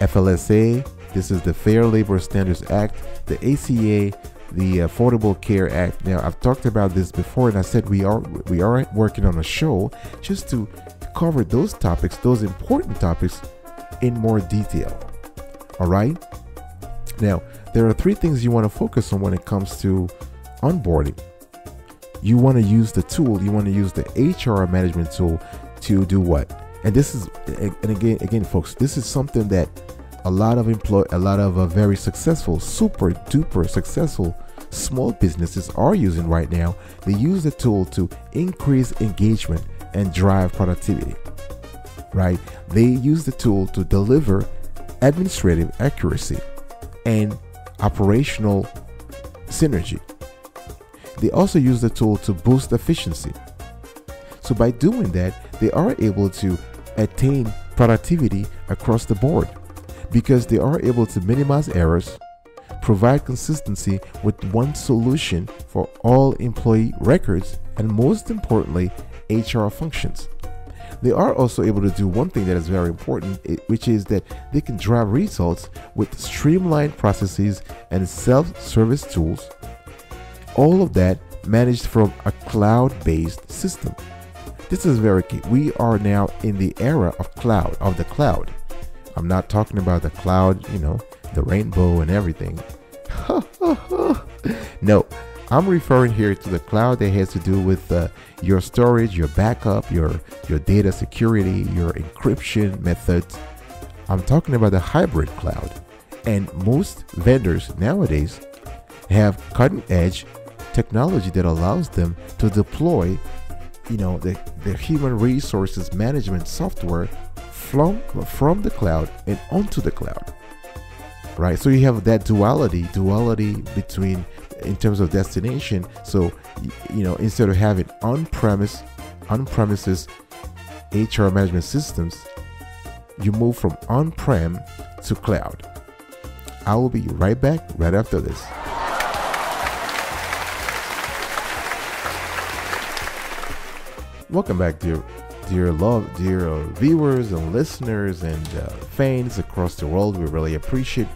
FLSA. This is the Fair Labor Standards Act, the ACA, the Affordable Care Act. Now, I've talked about this before, and I said we are working on a show just to cover those topics, those important topics, in more detail. All right, now there are three things you want to focus on when it comes to onboarding. You want to use the tool, you want to use the HR management tool to do what? And this is, and again folks, this is something that a lot of very successful, super duper successful small businesses are using right now. They use the tool to increase engagement and drive productivity, right? They use the tool to deliver administrative accuracy and operational synergy. They also use the tool to boost efficiency. So by doing that, they are able to attain productivity across the board, because they are able to minimize errors, provide consistency with one solution for all employee records, and most importantly, HR functions. They are also able to do one thing that is very important, which is that they can drive results with streamlined processes and self-service tools, all of that managed from a cloud-based system. This is very key. We are now in the era of the cloud. I'm not talking about the cloud, you know, the rainbow and everything. No, I'm referring here to the cloud that has to do with your storage, your backup, your data security, your encryption methods. I'm talking about the hybrid cloud. And most vendors nowadays have cutting-edge technology that allows them to deploy, you know, the human resources management software from the cloud and onto the cloud, right? So you have that duality between, in terms of destination. So, you know, instead of having on-premises HR management systems, you move from on-prem to cloud. I will be right back right after this. Welcome back, dear viewers and listeners and fans across the world. We really appreciate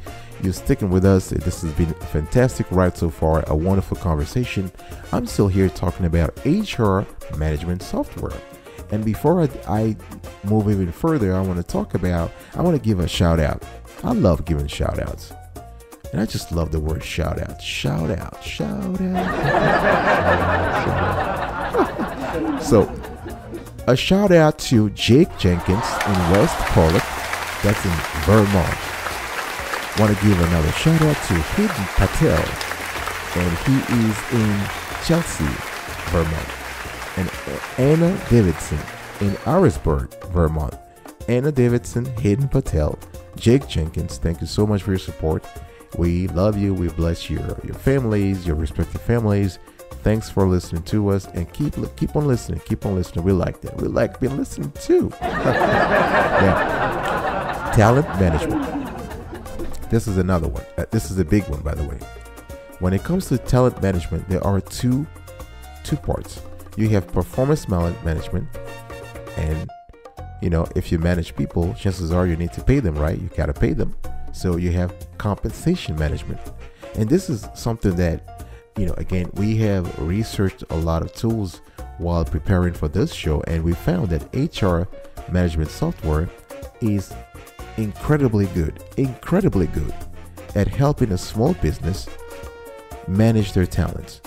you're sticking with us. This has been a fantastic ride so far, a wonderful conversation. I'm still here talking about HR management software. And before I move even further, I want to give a shout out. I love giving shout outs. And I just love the word shout out. Shout out, shout out. So, a shout out to Jake Jenkins in West Pollock, that's in Vermont. Want to give another shout out to Hidden Patel, and he is in Chelsea, Vermont. And Anna Davidson in Harrisburg, Vermont. Anna Davidson, Hayden Patel, Jake Jenkins, thank you so much for your support. We love you. We bless your families, your respective families. Thanks for listening to us, and keep on listening. Keep on listening. We like that. We like being listened to. Now, talent management. This is another one. This is a big one, by the way. When it comes to talent management, there are two parts. You have performance management, and you know, if you manage people, chances are you need to pay them, right? You gotta pay them. So you have compensation management, and this is something that, you know, again, we have researched a lot of tools while preparing for this show, and we found that HR management software is incredibly good at helping a small business manage their talents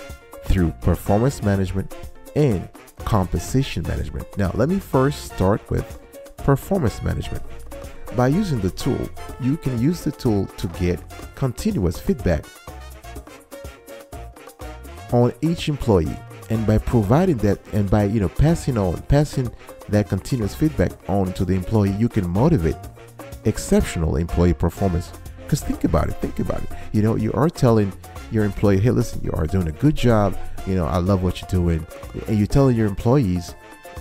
through performance management and compensation management. Now, let me first start with performance management. By using the tool, you can use the tool to get continuous feedback on each employee, and by providing that, and by, you know, passing that continuous feedback on to the employee, you can motivate exceptional employee performance. Because think about it, you know, you are telling your employee, hey, listen, you are doing a good job, you know, I love what you're doing, and you're telling your employees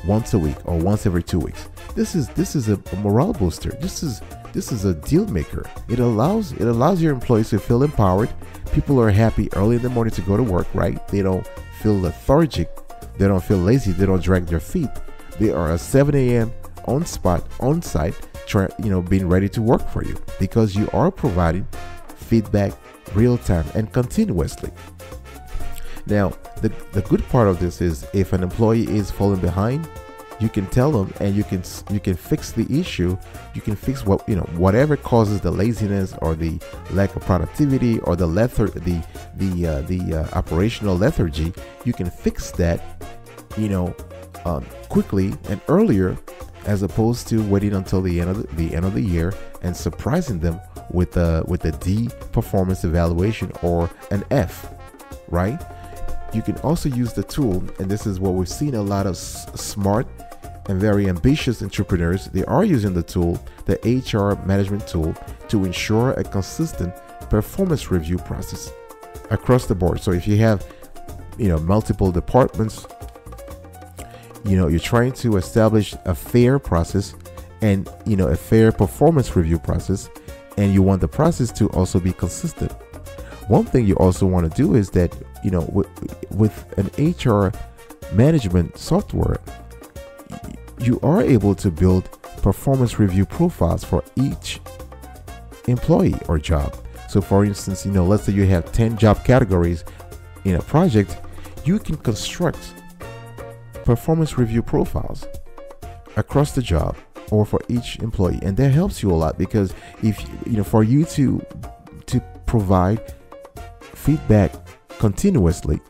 once a week or once every 2 weeks. This is a morale booster. This is a deal maker. It allows your employees to feel empowered. People are happy early in the morning to go to work, right? They don't feel lethargic. They don't feel lazy. They don't drag their feet. They are at 7 a.m. on site, being ready to work for you, because you are providing feedback real time and continuously. Now, the good part of this is, if an employee is falling behind, you can tell them, and you can fix the issue. You can fix whatever causes the laziness or the lack of productivity or the operational lethargy. You can fix that, quickly and earlier, as opposed to waiting until the end of the year and surprising them with a D performance evaluation or an F, right? You can also use the tool, and this is what we've seen a lot of smart and very ambitious entrepreneurs. They are using the tool, the HR management tool, to ensure a consistent performance review process across the board. So if you have, multiple departments, you're trying to establish a fair process and, a fair performance review process, and you want the process to also be consistent. One thing you also want to do is that, with an HR management software, you are able to build performance review profiles for each employee or job. So for instance, let's say you have 10 job categories in a project, you can construct performance review profiles across the job or for each employee. And that helps you a lot, because if for you to provide feedback continuously,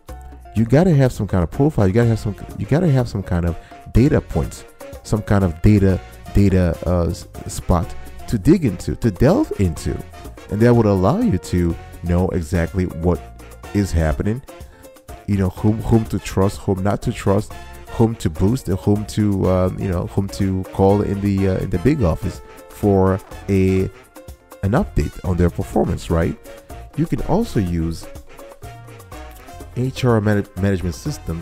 you gotta have some kind of profile. You gotta have some kind of data points, some kind of data spot to dig into, to delve into, and that would allow you to know exactly what is happening. Whom to trust, whom not to trust, whom to boost, and whom to call in the big office for an update on their performance. Right? You can also use HR management system,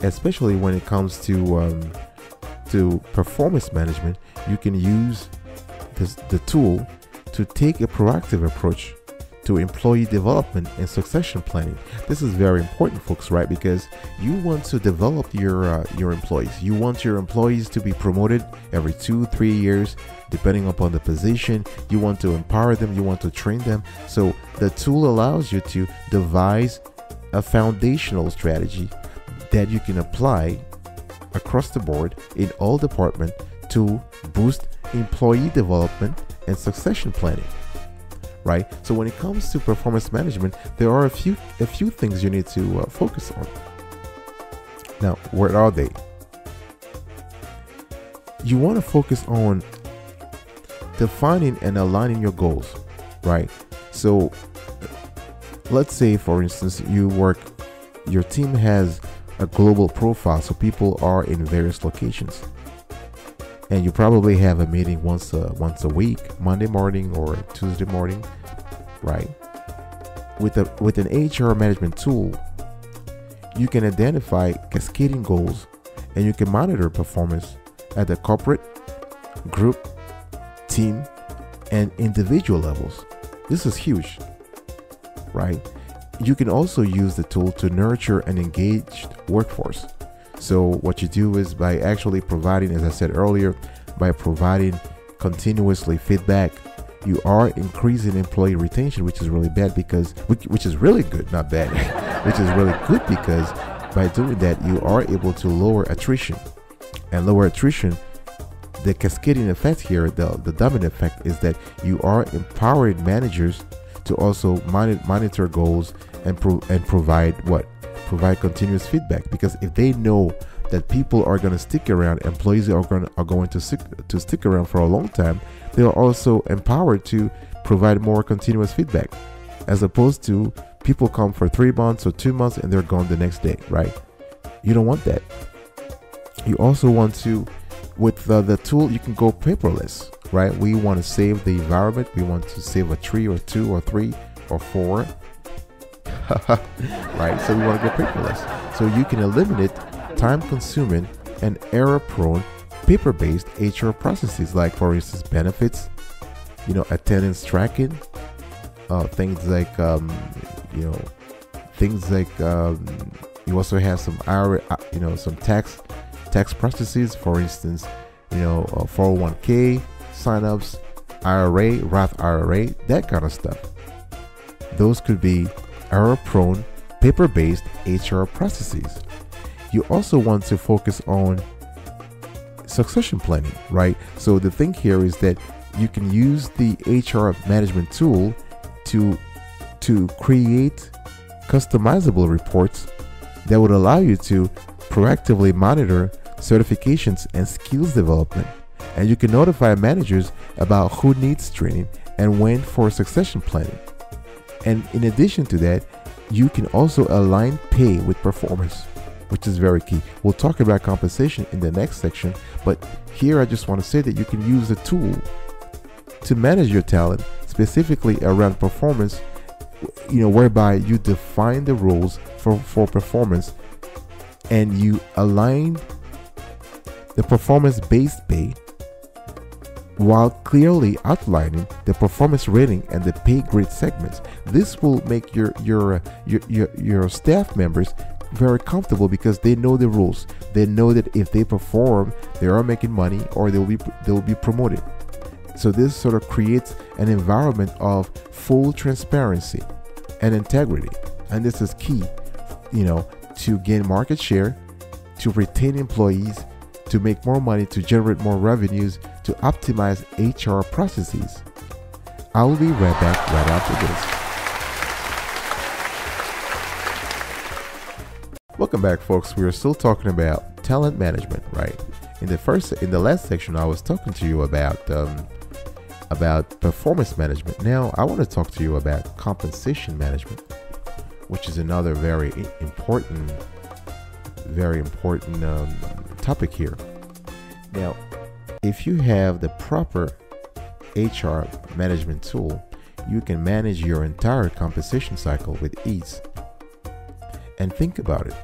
especially when it comes to performance management. You can use the tool to take a proactive approach to employee development and succession planning. This is very important, folks, right? Because you want to develop your employees. You want your employees to be promoted every 2-3 years, depending upon the position. You want to empower them. You want to train them. So the tool allows you to devise a foundational strategy that you can apply across the board in all departments to boost employee development and succession planning, right? So when it comes to performance management, there are a few things you need to focus on. Now, where are they? You want to focus on defining and aligning your goals, right? So let's say, for instance, your team has a global profile, so people are in various locations, and you probably have a meeting once a week, Monday morning or Tuesday morning, right? With an HR management tool, you can identify cascading goals, and you can monitor performance at the corporate, group, team, and individual levels. This is huge, right? You can also use the tool to nurture an engaged workforce. So what you do is by actually providing, as I said earlier, by providing continuously feedback, you are increasing employee retention, which is really bad because, which is really good, not bad, which is really good because by doing that, you are able to lower attrition. And lower attrition, the cascading effect here, the dominant effect is that you are empowering managers to also monitor goals and provide continuous feedback, because if they know that people are going to stick around, employees are going to stick around for a long time, they are also empowered to provide more continuous feedback, as opposed to people come for 3 months or 2 months and they're gone the next day, right? You don't want that. You also want to, with the tool, you can go paperless, right? We want to save the environment. We want to save a tree or two or three or four, right? So we want to go paperless. So you can eliminate time-consuming and error-prone paper-based HR processes, like, for instance, benefits, you know, attendance tracking, things like, you know, things like you also have some, you know, some tax processes, for instance, you know, 401k signups, IRA, Roth IRA, that kind of stuff. Those could be error-prone, paper-based HR processes. You also want to focus on succession planning, right? So the thing here is that you can use the HR management tool to create customizable reports that would allow you to proactively monitor certifications and skills development, and you can notify managers about who needs training and when for succession planning. And in addition to that, you can also align pay with performance, which is very key. We'll talk about compensation in the next section, but here I just want to say that you can use a tool to manage your talent, specifically around performance, you know, whereby you define the rules for performance and you align the performance-based pay while clearly outlining the performance rating and the pay grade segments. This will make your staff members very comfortable because they know the rules. They know that if they perform, they are making money or they will be promoted. So this sort of creates an environment of full transparency and integrity, and this is key, you know, to gain market share, to retain employees, to make more money, to generate more revenues, to optimize HR processes. I will be right back right after this. Welcome back, folks. We are still talking about talent management, right? In the last section, I was talking to you about performance management. Now I want to talk to you about compensation management, which is another very important topic here. Now, if you have the proper HR management tool, you can manage your entire compensation cycle with ease. And think about it.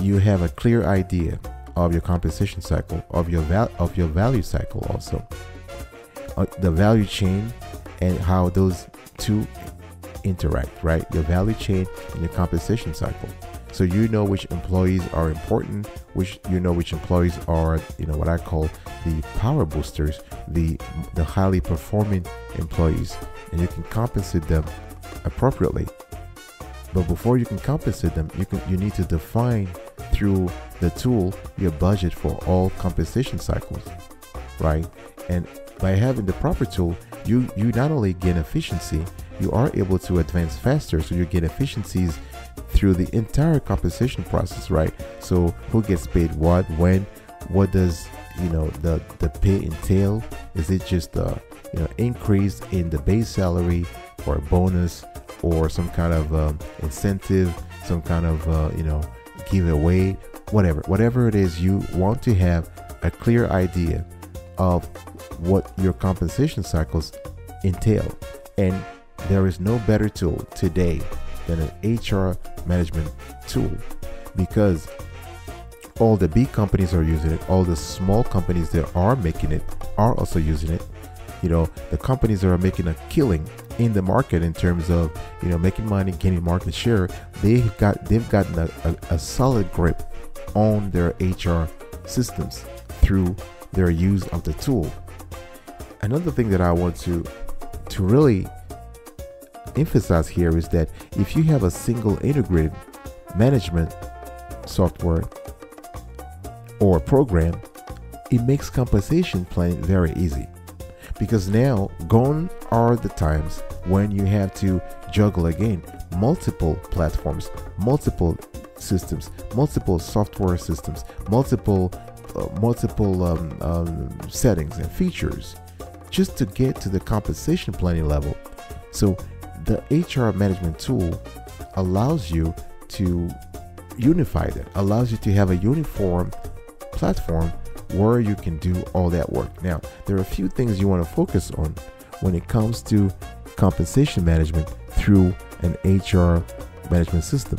You have a clear idea of your compensation cycle, of your value cycle also, the value chain, and how those two interact, right? Your value chain and your compensation cycle. So you know which employees are important, which employees are, what I call the power boosters, the highly performing employees, and you can compensate them appropriately. But before you can compensate them, you need to define through the tool your budget for all compensation cycles, right? And by having the proper tool, you not only gain efficiency, you are able to advance faster, so you get efficiencies through the entire compensation process, right? So who gets paid what, when, what does the pay entail? Is it just increase in the base salary or a bonus or some kind of incentive, some kind of giveaway, whatever it is? You want to have a clear idea of what your compensation cycles entail, and there is no better tool today than an HR management tool, because all the big companies are using it, all the small companies that are making it are also using it. The companies that are making a killing in the market in terms of making money, gaining market share, they've gotten a solid grip on their HR systems through their use of the tool. Another thing that I want to really emphasize here is that if you have a single integrated management software or program, it makes compensation planning very easy, because now gone are the times when you have to juggle again multiple platforms, multiple systems, multiple software systems, multiple settings and features just to get to the compensation planning level. So the HR management tool allows you to unify that, allows you to have a uniform platform where you can do all that work. Now, there are a few things you want to focus on when it comes to compensation management through an HR management system.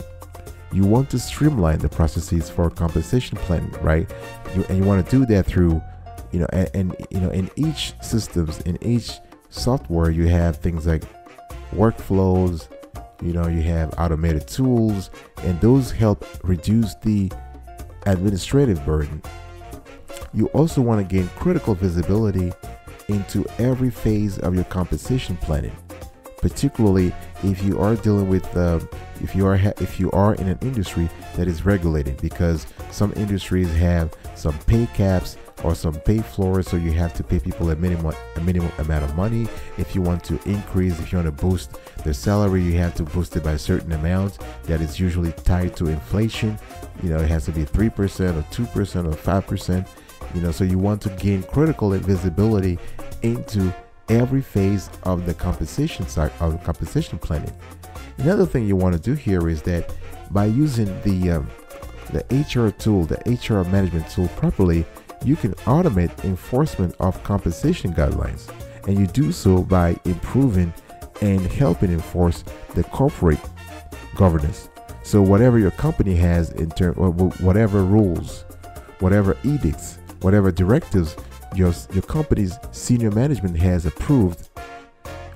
You want to streamline the processes for compensation planning, right? You want to do that through, in each systems, in each software, you have things like workflows, you have automated tools, and those help reduce the administrative burden. You also want to gain critical visibility into every phase of your compensation planning, particularly if you are dealing with if you are in an industry that is regulated, because some industries have some pay caps or some pay floors, so you have to pay people a minimum amount of money. If you want to increase, if you want to boost their salary, you have to boost it by a certain amount that is usually tied to inflation. It has to be 3% or 2% or 5%. So you want to gain critical visibility into every phase of the compensation side of compensation planning. Another thing you want to do here is that by using the HR tool, the HR management tool properly, you can automate enforcement of compensation guidelines, and you do so by improving and helping enforce the corporate governance. So whatever your company has in terms, whatever rules, whatever edicts, whatever directives your company's senior management has approved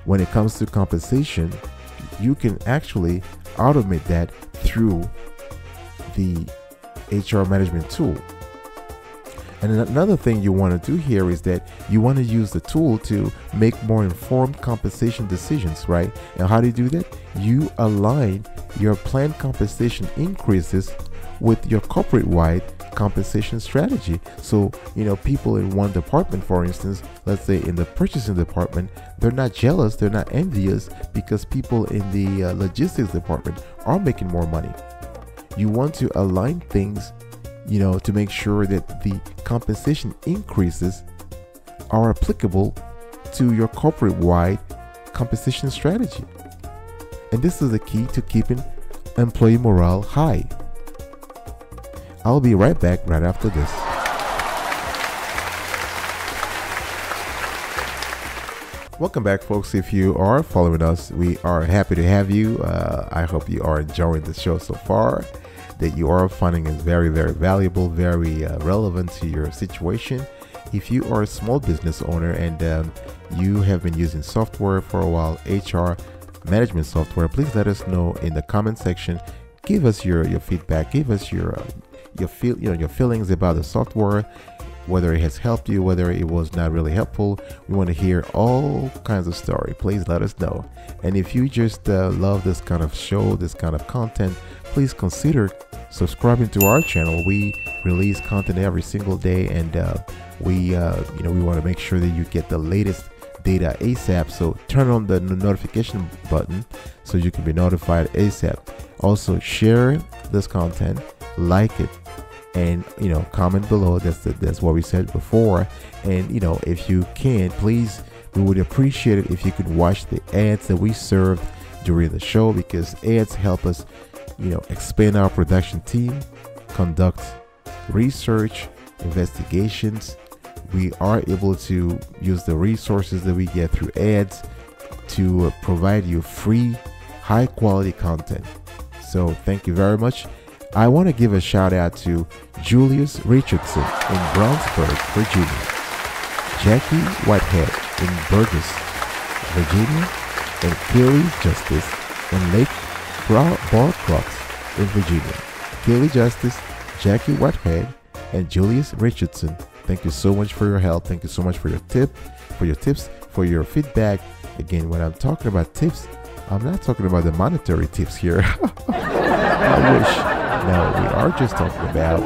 when it comes to compensation, you can actually automate that through the HR management tool. And another thing you want to do here is that you want to use the tool to make more informed compensation decisions, right? And how do you do that? You align your planned compensation increases with your corporate-wide compensation strategy. So, people in one department, for instance, let's say in the purchasing department, they're not jealous, they're not envious, because people in the logistics department are making more money. You want to align things to make sure that the compensation increases are applicable to your corporate-wide compensation strategy. And this is the key to keeping employee morale high. I'll be right back right after this. Welcome back, folks. If you are following us, we are happy to have you. I hope you are enjoying the show so far, that you are finding is very, very valuable, very relevant to your situation. If you are a small business owner and you have been using software for a while, HR management software, please let us know in the comment section. Give us your feedback. Give us your feelings about the software, whether it has helped you, whether it was not really helpful. We want to hear all kinds of story. Please let us know. And if you just love this kind of show, this kind of content, please consider subscribing to our channel. We release content every single day, and we want to make sure that you get the latest data ASAP. So turn on the notification button so you can be notified ASAP. Also share this content, like it, and comment below. That's what we said before. And if you can, please, we would appreciate it if you could watch the ads that we served during the show, because ads help us expand our production team, conduct research, investigations. We are able to use the resources that we get through ads to provide you free, high quality content. So thank you very much. I want to give a shout out to Julius Richardson in Brownsburg, Virginia, Jackie Whitehead in Burgess, Virginia, and Kelly Justice in Lake Barcroft in Virginia. Kelly Justice, Jackie Whitehead, and Julius Richardson, thank you so much for your help. Thank you so much for your tips, for your feedback. Again, when I'm talking about tips, I'm not talking about the monetary tips here. I wish. No, we are just talking about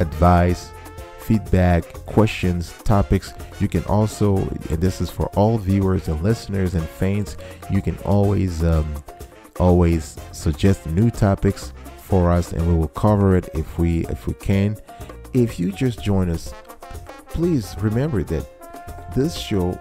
advice, feedback, questions, topics. You can also, and this is for all viewers and listeners and fans, you can always suggest new topics for us, and we will cover it if we can. If you just join us, please remember that this show,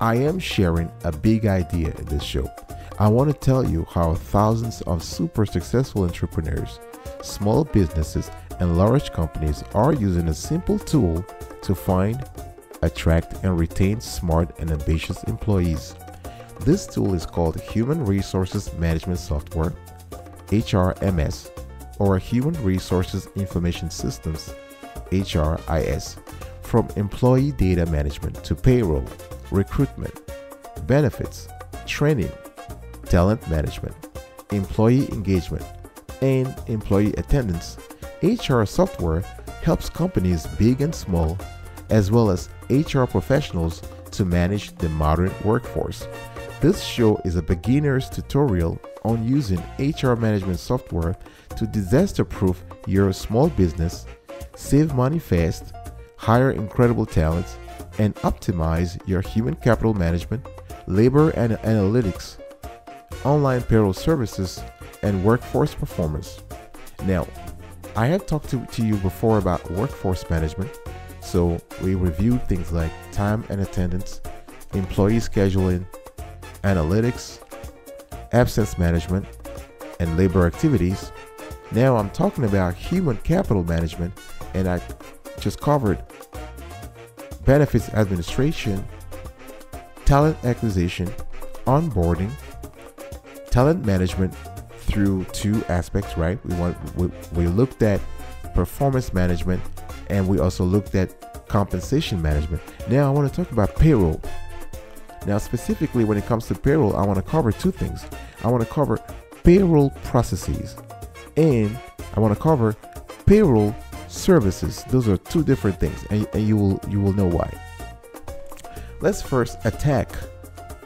I am sharing a big idea in this show. I want to tell you how thousands of super successful entrepreneurs, small businesses, and large companies are using a simple tool to find, attract, and retain smart and ambitious employees. This tool is called Human Resources Management Software, HRMS, or Human Resources Information Systems, HRIS, from employee data management to payroll, recruitment, benefits, training, talent management, employee engagement, and employee attendance. HR software helps companies big and small, as well as HR professionals, to manage the modern workforce. This show is a beginner's tutorial on using HR management software to disaster-proof your small business, save money fast, hire incredible talents, and optimize your human capital management, labor and analytics, online payroll services, and workforce performance. Now, I have talked to you before about workforce management, so we reviewed things like time and attendance, employee scheduling, analytics, absence management, and labor activities. Now I'm talking about human capital management, and I just covered benefits administration, talent acquisition, onboarding, talent management through two aspects, right? We looked at performance management, and we also looked at compensation management. Now I want to talk about payroll. Now, specifically when it comes to payroll, I want to cover two things. I want to cover payroll processes, and I want to cover payroll services. Those are two different things, and you will know why. Let's first attack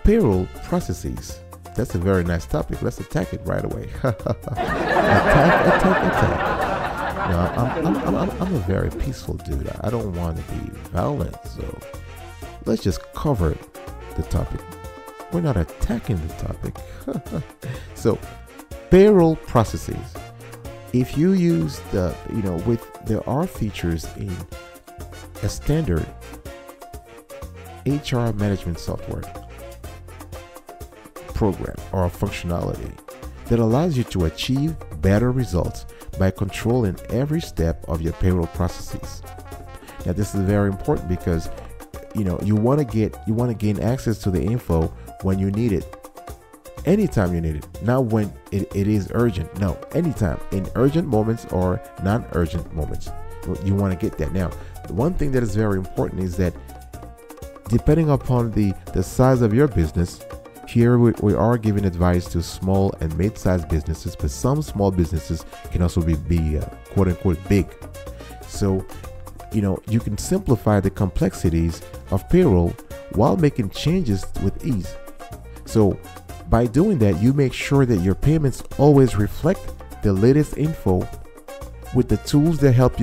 payroll processes. That's a very nice topic. Let's attack it right away. Attack. Now, I'm a very peaceful dude. I don't want to be violent, so let's just cover it. The topic. We're not attacking the topic. So, payroll processes. If you use the, there are features in a standard HR management software program or functionality that allows you to achieve better results by controlling every step of your payroll processes. Now, this is very important because you want to gain access to the info when you need it, anytime you need it, not when it is urgent. No, anytime, in urgent moments or non-urgent moments, you want to get that. Now, the one thing that is very important is that depending upon the size of your business, Here we are giving advice to small and mid-sized businesses, but some small businesses can also be quote-unquote big. So, you know, you can simplify the complexities of payroll while making changes with ease. So by doing that, you make sure that your payments always reflect the latest info with the tools that help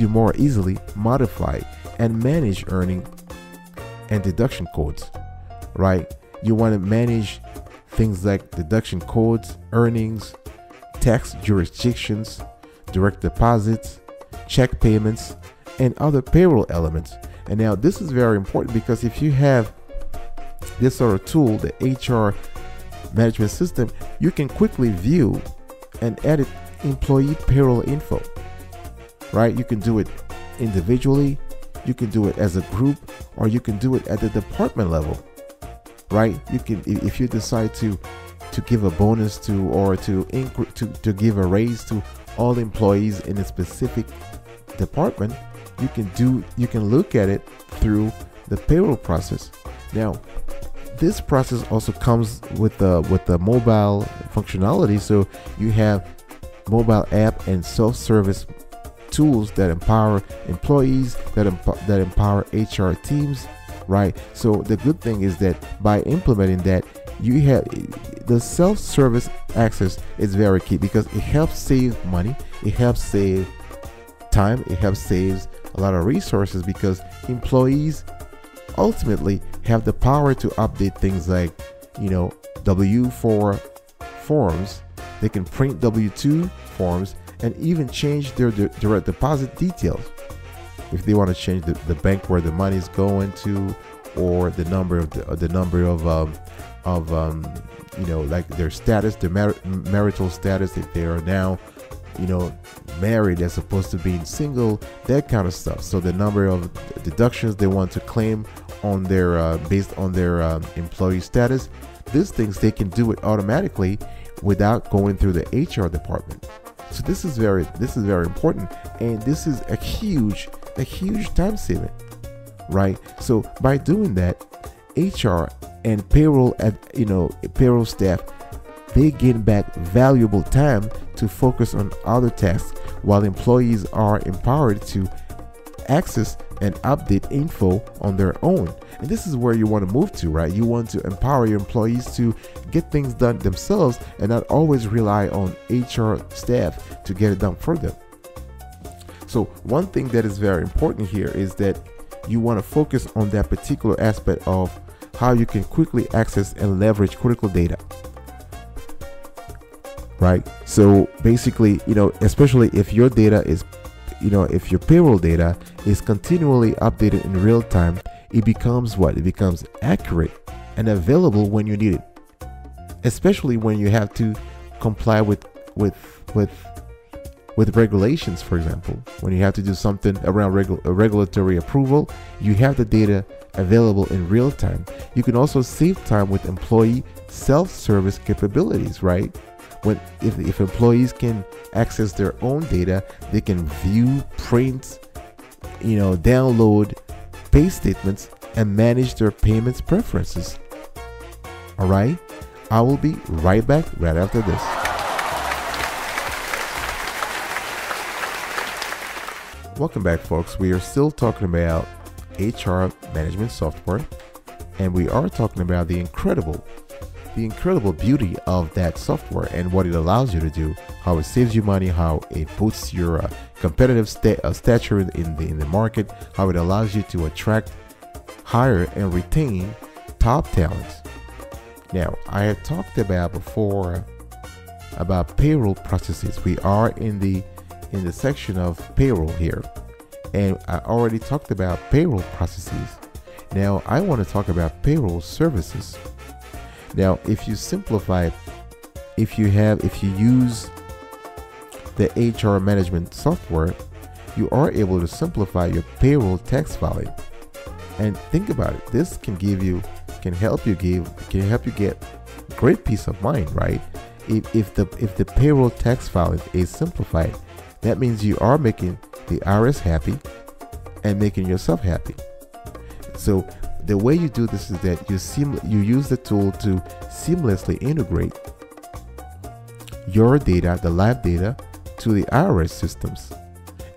you more easily modify and manage earning and deduction codes, right? You want to manage things like deduction codes, earnings, tax jurisdictions, direct deposits, check payments, and other payroll elements. And now this is very important, because if you have this sort of tool, the HR management system, you can quickly view and edit employee payroll info, right? You can do it individually, you can do it as a group, or you can do it at the department level, right? You can, if you decide to give a bonus to, or to give a raise to all employees in a specific department, you can look at it through the payroll process. Now, this process also comes with the mobile functionality, so you have mobile app and self-service tools that empower employees, that empower HR teams, right? So the good thing is that by implementing that, you have the self-service access is very key, because it helps save money, it helps save time, it helps saves a lot of resources, because employees ultimately have the power to update things like, you know, W-4 forms. They can print W-2 forms and even change their direct deposit details if they want to change the bank where the money is going to, or the number of you know, like their status, their marital status, if they are now, you know, married as opposed to being single, that kind of stuff. So the number of deductions they want to claim on their based on their employee status, these things they can do it automatically without going through the HR department. So this is very important, and this is a huge time saving, right? So by doing that, HR and payroll payroll staff, they gain back valuable time to focus on other tasks, while employees are empowered to access and update info on their own. And this is where you want to move to, right? You want to empower your employees to get things done themselves and not always rely on HR staff to get it done for them. So one thing that is very important here is that you want to focus on that particular aspect of how you can quickly access and leverage critical data, right? So basically, you know, especially if your data is, you know, if your payroll data is continually updated in real time, it becomes what? It becomes accurate and available when you need it, especially when you have to comply with regulations. For example, when you have to do something around regulatory approval, you have the data available in real time. You can also save time with employee self-service capabilities, right? If employees can access their own data, they can view, print, you know, download pay statements and manage their payments preferences. All right, I will be right back right after this. Welcome back, folks. We are still talking about HR management software, and we are talking about the incredible beauty of that software and what it allows you to do, how it saves you money, how it boosts your competitive stature in the market, how it allows you to attract, hire, and retain top talents. Now, I had talked about before about payroll processes. We are in the section of payroll here, and I already talked about payroll processes. Now I want to talk about payroll services. Now if you simplify it, if you use the HR management software, you are able to simplify your payroll tax filing. And think about it, this can help you get great peace of mind, right? If the payroll tax filing is simplified, that means you are making the IRS happy and making yourself happy. So The way you do this is that you use the tool to seamlessly integrate your data, the live data, to the IRS systems.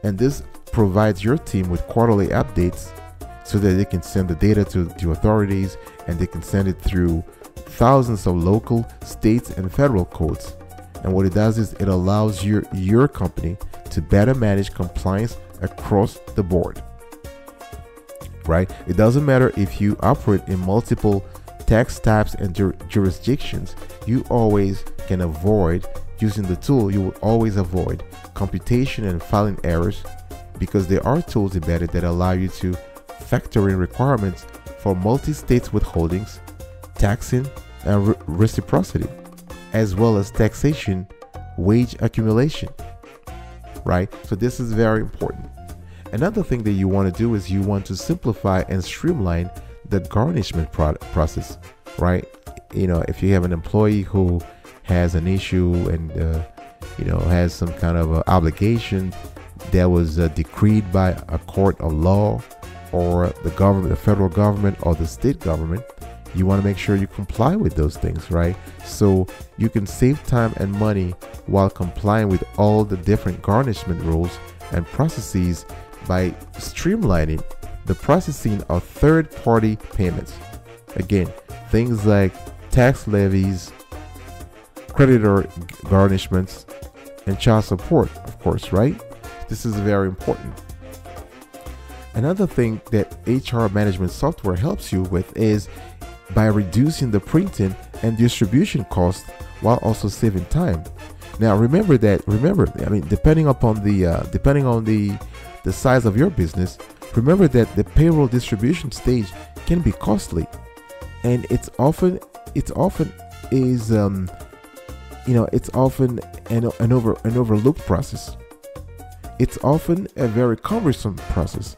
And this provides your team with quarterly updates so that they can send the data to authorities, and they can send it through thousands of local, states, and federal codes. And what it does is it allows your company to better manage compliance across the board. Right? It doesn't matter if you operate in multiple tax types and jurisdictions, you always can avoid using the tool. You will always avoid computation and filing errors because there are tools embedded that allow you to factor in requirements for multi-state withholdings, taxing, and reciprocity, as well as taxation, wage accumulation, right? So this is very important. Another thing that you want to do is you want to simplify and streamline the garnishment process, right? You know, if you have an employee who has an issue and, you know, has some kind of obligation that was decreed by a court of law or the government, the federal government or the state government, you want to make sure you comply with those things, right? So you can save time and money while complying with all the different garnishment rules and processes by streamlining the processing of third-party payments. Again, things like tax levies, creditor garnishments, and child support, of course, right? This is very important. Another thing that HR management software helps you with is by reducing the printing and distribution costs while also saving time. Now, remember, I mean, depending upon the, depending on the size of your business, remember that the payroll distribution stage can be costly, and it's often an overlooked process. It's often a very cumbersome process.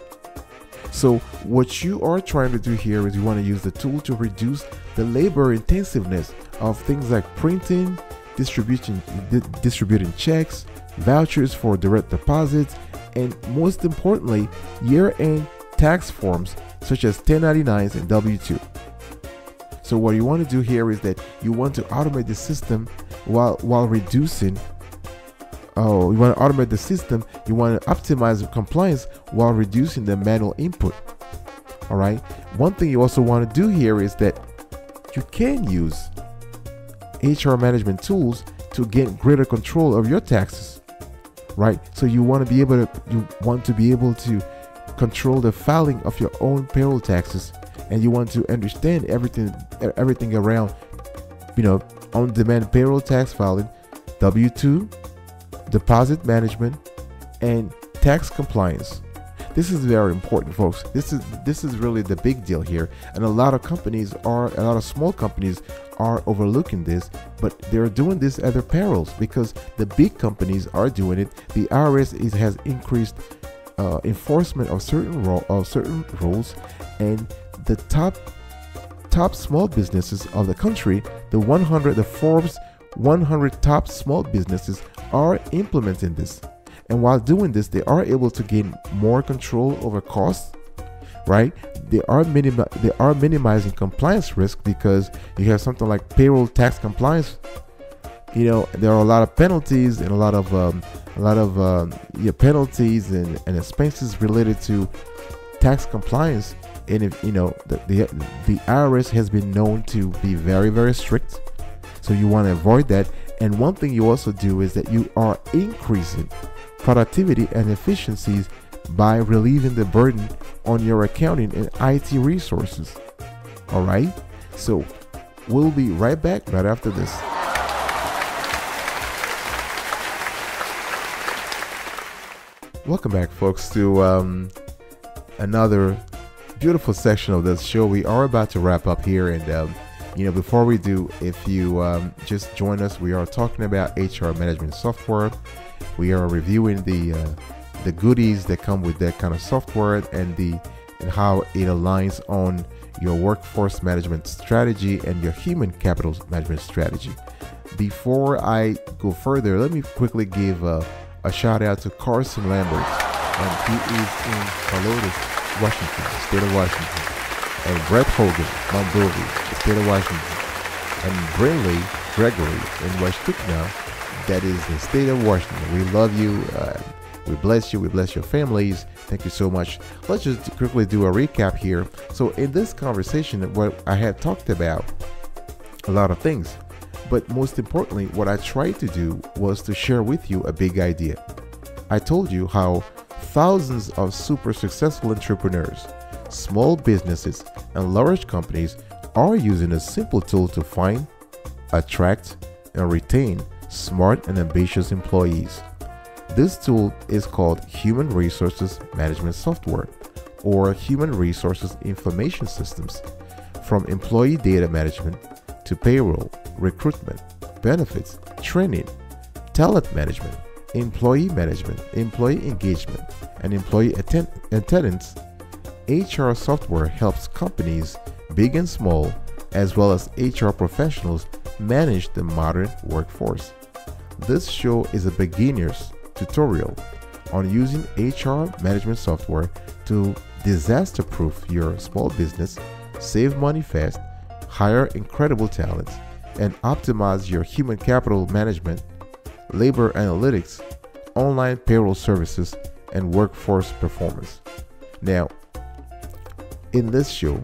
So what you are trying to do here is you want to use the tool to reduce the labor intensiveness of things like printing, distributing checks, vouchers for direct deposits, and most importantly, year-end tax forms such as 1099s and W-2. So what you want to do here is that you want to automate the system you want to optimize compliance while reducing the manual input. All right. One thing you also want to do here is that you can use HR management tools to gain greater control of your taxes. Right. So you want to be able to control the filing of your own payroll taxes, and you want to understand everything around, you know, on-demand payroll tax filing, W-2, deposit management, and tax compliance. This is very important, folks. This is really the big deal here, and a lot of small companies are overlooking this, but they're doing this at their perils because the big companies are doing it. The IRS has increased enforcement of certain rules, and the top small businesses of the country, the Forbes 100 top small businesses, are implementing this. And while doing this, they are able to gain more control over costs, right? They are minimizing compliance risk because you have something like payroll tax compliance. You know, there are a lot of penalties and penalties and expenses related to tax compliance. And if you know, the IRS has been known to be very, very strict. So you want to avoid that. And one thing you also do is that you are increasing productivity and efficiencies by relieving the burden on your accounting and IT resources. All right. So we'll be right back right after this. Welcome back, folks, to another beautiful section of this show. We are about to wrap up here, and you know, before we do, if you just join us, we are talking about HR management software. We are reviewing the goodies that come with that kind of software and how it aligns on your workforce management strategy and your human capital management strategy. Before I go further, let me quickly give a shout out to Carson Lambert, and he is in Colotus, Washington, state of Washington. and Brett Hogan, Mount Berkeley, the state of Washington, and Brinley Gregory in West Ticknell, that is the state of Washington. We love you. We bless you. We bless your families. Thank you so much. Let's just quickly do a recap here. So in this conversation, what I had talked about a lot of things, but most importantly, what I tried to do was to share with you a big idea. I told you how thousands of super successful entrepreneurs, small businesses, and large companies are using a simple tool to find, attract, and retain smart and ambitious employees. This tool is called Human Resources Management Software, or Human Resources Information Systems. From employee data management to payroll, recruitment, benefits, training, talent management, employee management, employee engagement, and employee attendance, HR software helps companies, big and small, as well as HR professionals, manage the modern workforce. This show is a beginner's tutorial on using HR management software to disaster-proof your small business, save money fast, hire incredible talent, and optimize your human capital management, labor analytics, online payroll services, and workforce performance. Now, in this show,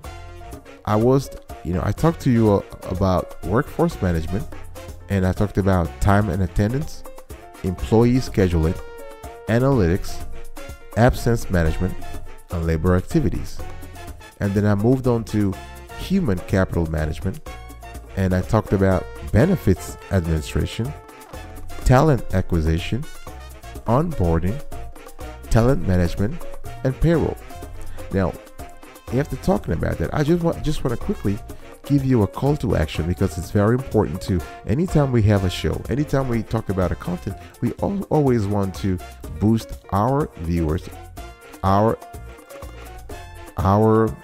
I talked to you about workforce management, and I talked about time and attendance, employee scheduling, analytics, absence management, and labor activities. And then I moved on to human capital management, and I talked about benefits administration, talent acquisition, onboarding, talent management, and payroll. Now, after talking about that, I just want to quickly give you a call to action, because it's very important to, anytime we have a show, anytime we talk about a content, we always want to boost our viewers, our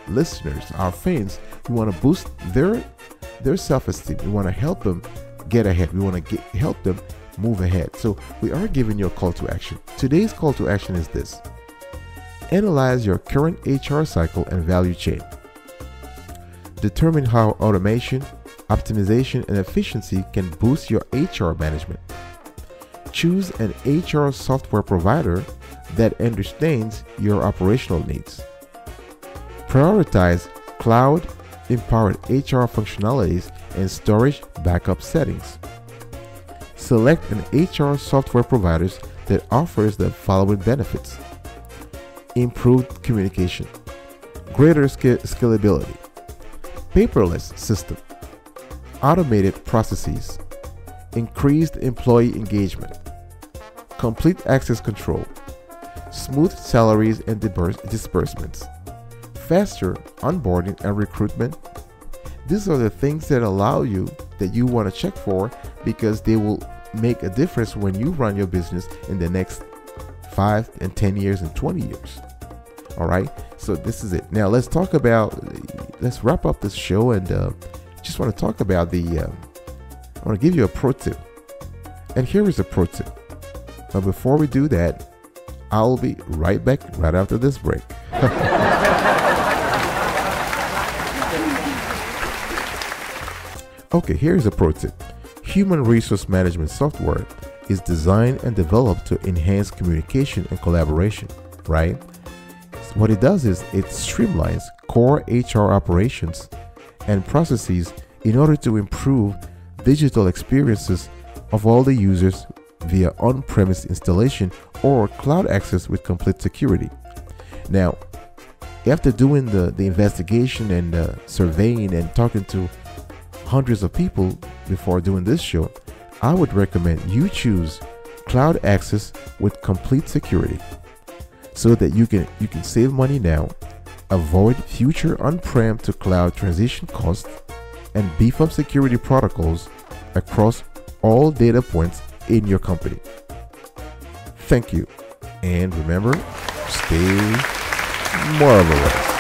listeners, our fans. We want to boost their self-esteem. We want to help them get ahead. We want to help them move ahead. So we are giving you a call to action. Today's call to action is this: analyze your current HR cycle and value chain. Determine how automation, optimization, and efficiency can boost your HR management. Choose an HR software provider that understands your operational needs. Prioritize cloud-empowered HR functionalities and storage backup settings. Select an HR software provider that offers the following benefits: improved communication, greater scalability, paperless system, automated processes, increased employee engagement, complete access control, smooth salaries and disbursements, faster onboarding and recruitment. These are the things that allow you, that you want to check for, because they will make a difference when you run your business in the next 5 and 10 years and 20 years. All right, so this is it. Now let's talk about, let's wrap up this show, and just want to talk about I want to give you a pro tip, and here is a pro tip. But before we do that, I'll be right back right after this break. Okay, here's a pro tip. Human resource management software is designed and developed to enhance communication and collaboration, right? What it does is it streamlines core HR operations and processes in order to improve digital experiences of all the users via on-premise installation or cloud access with complete security. Now, after doing the investigation and surveying and talking to hundreds of people before doing this show, I would recommend you choose cloud access with complete security, so that you can save money now, avoid future on-prem to cloud transition costs, and beef up security protocols across all data points in your company. Thank you, and remember, stay marvelous.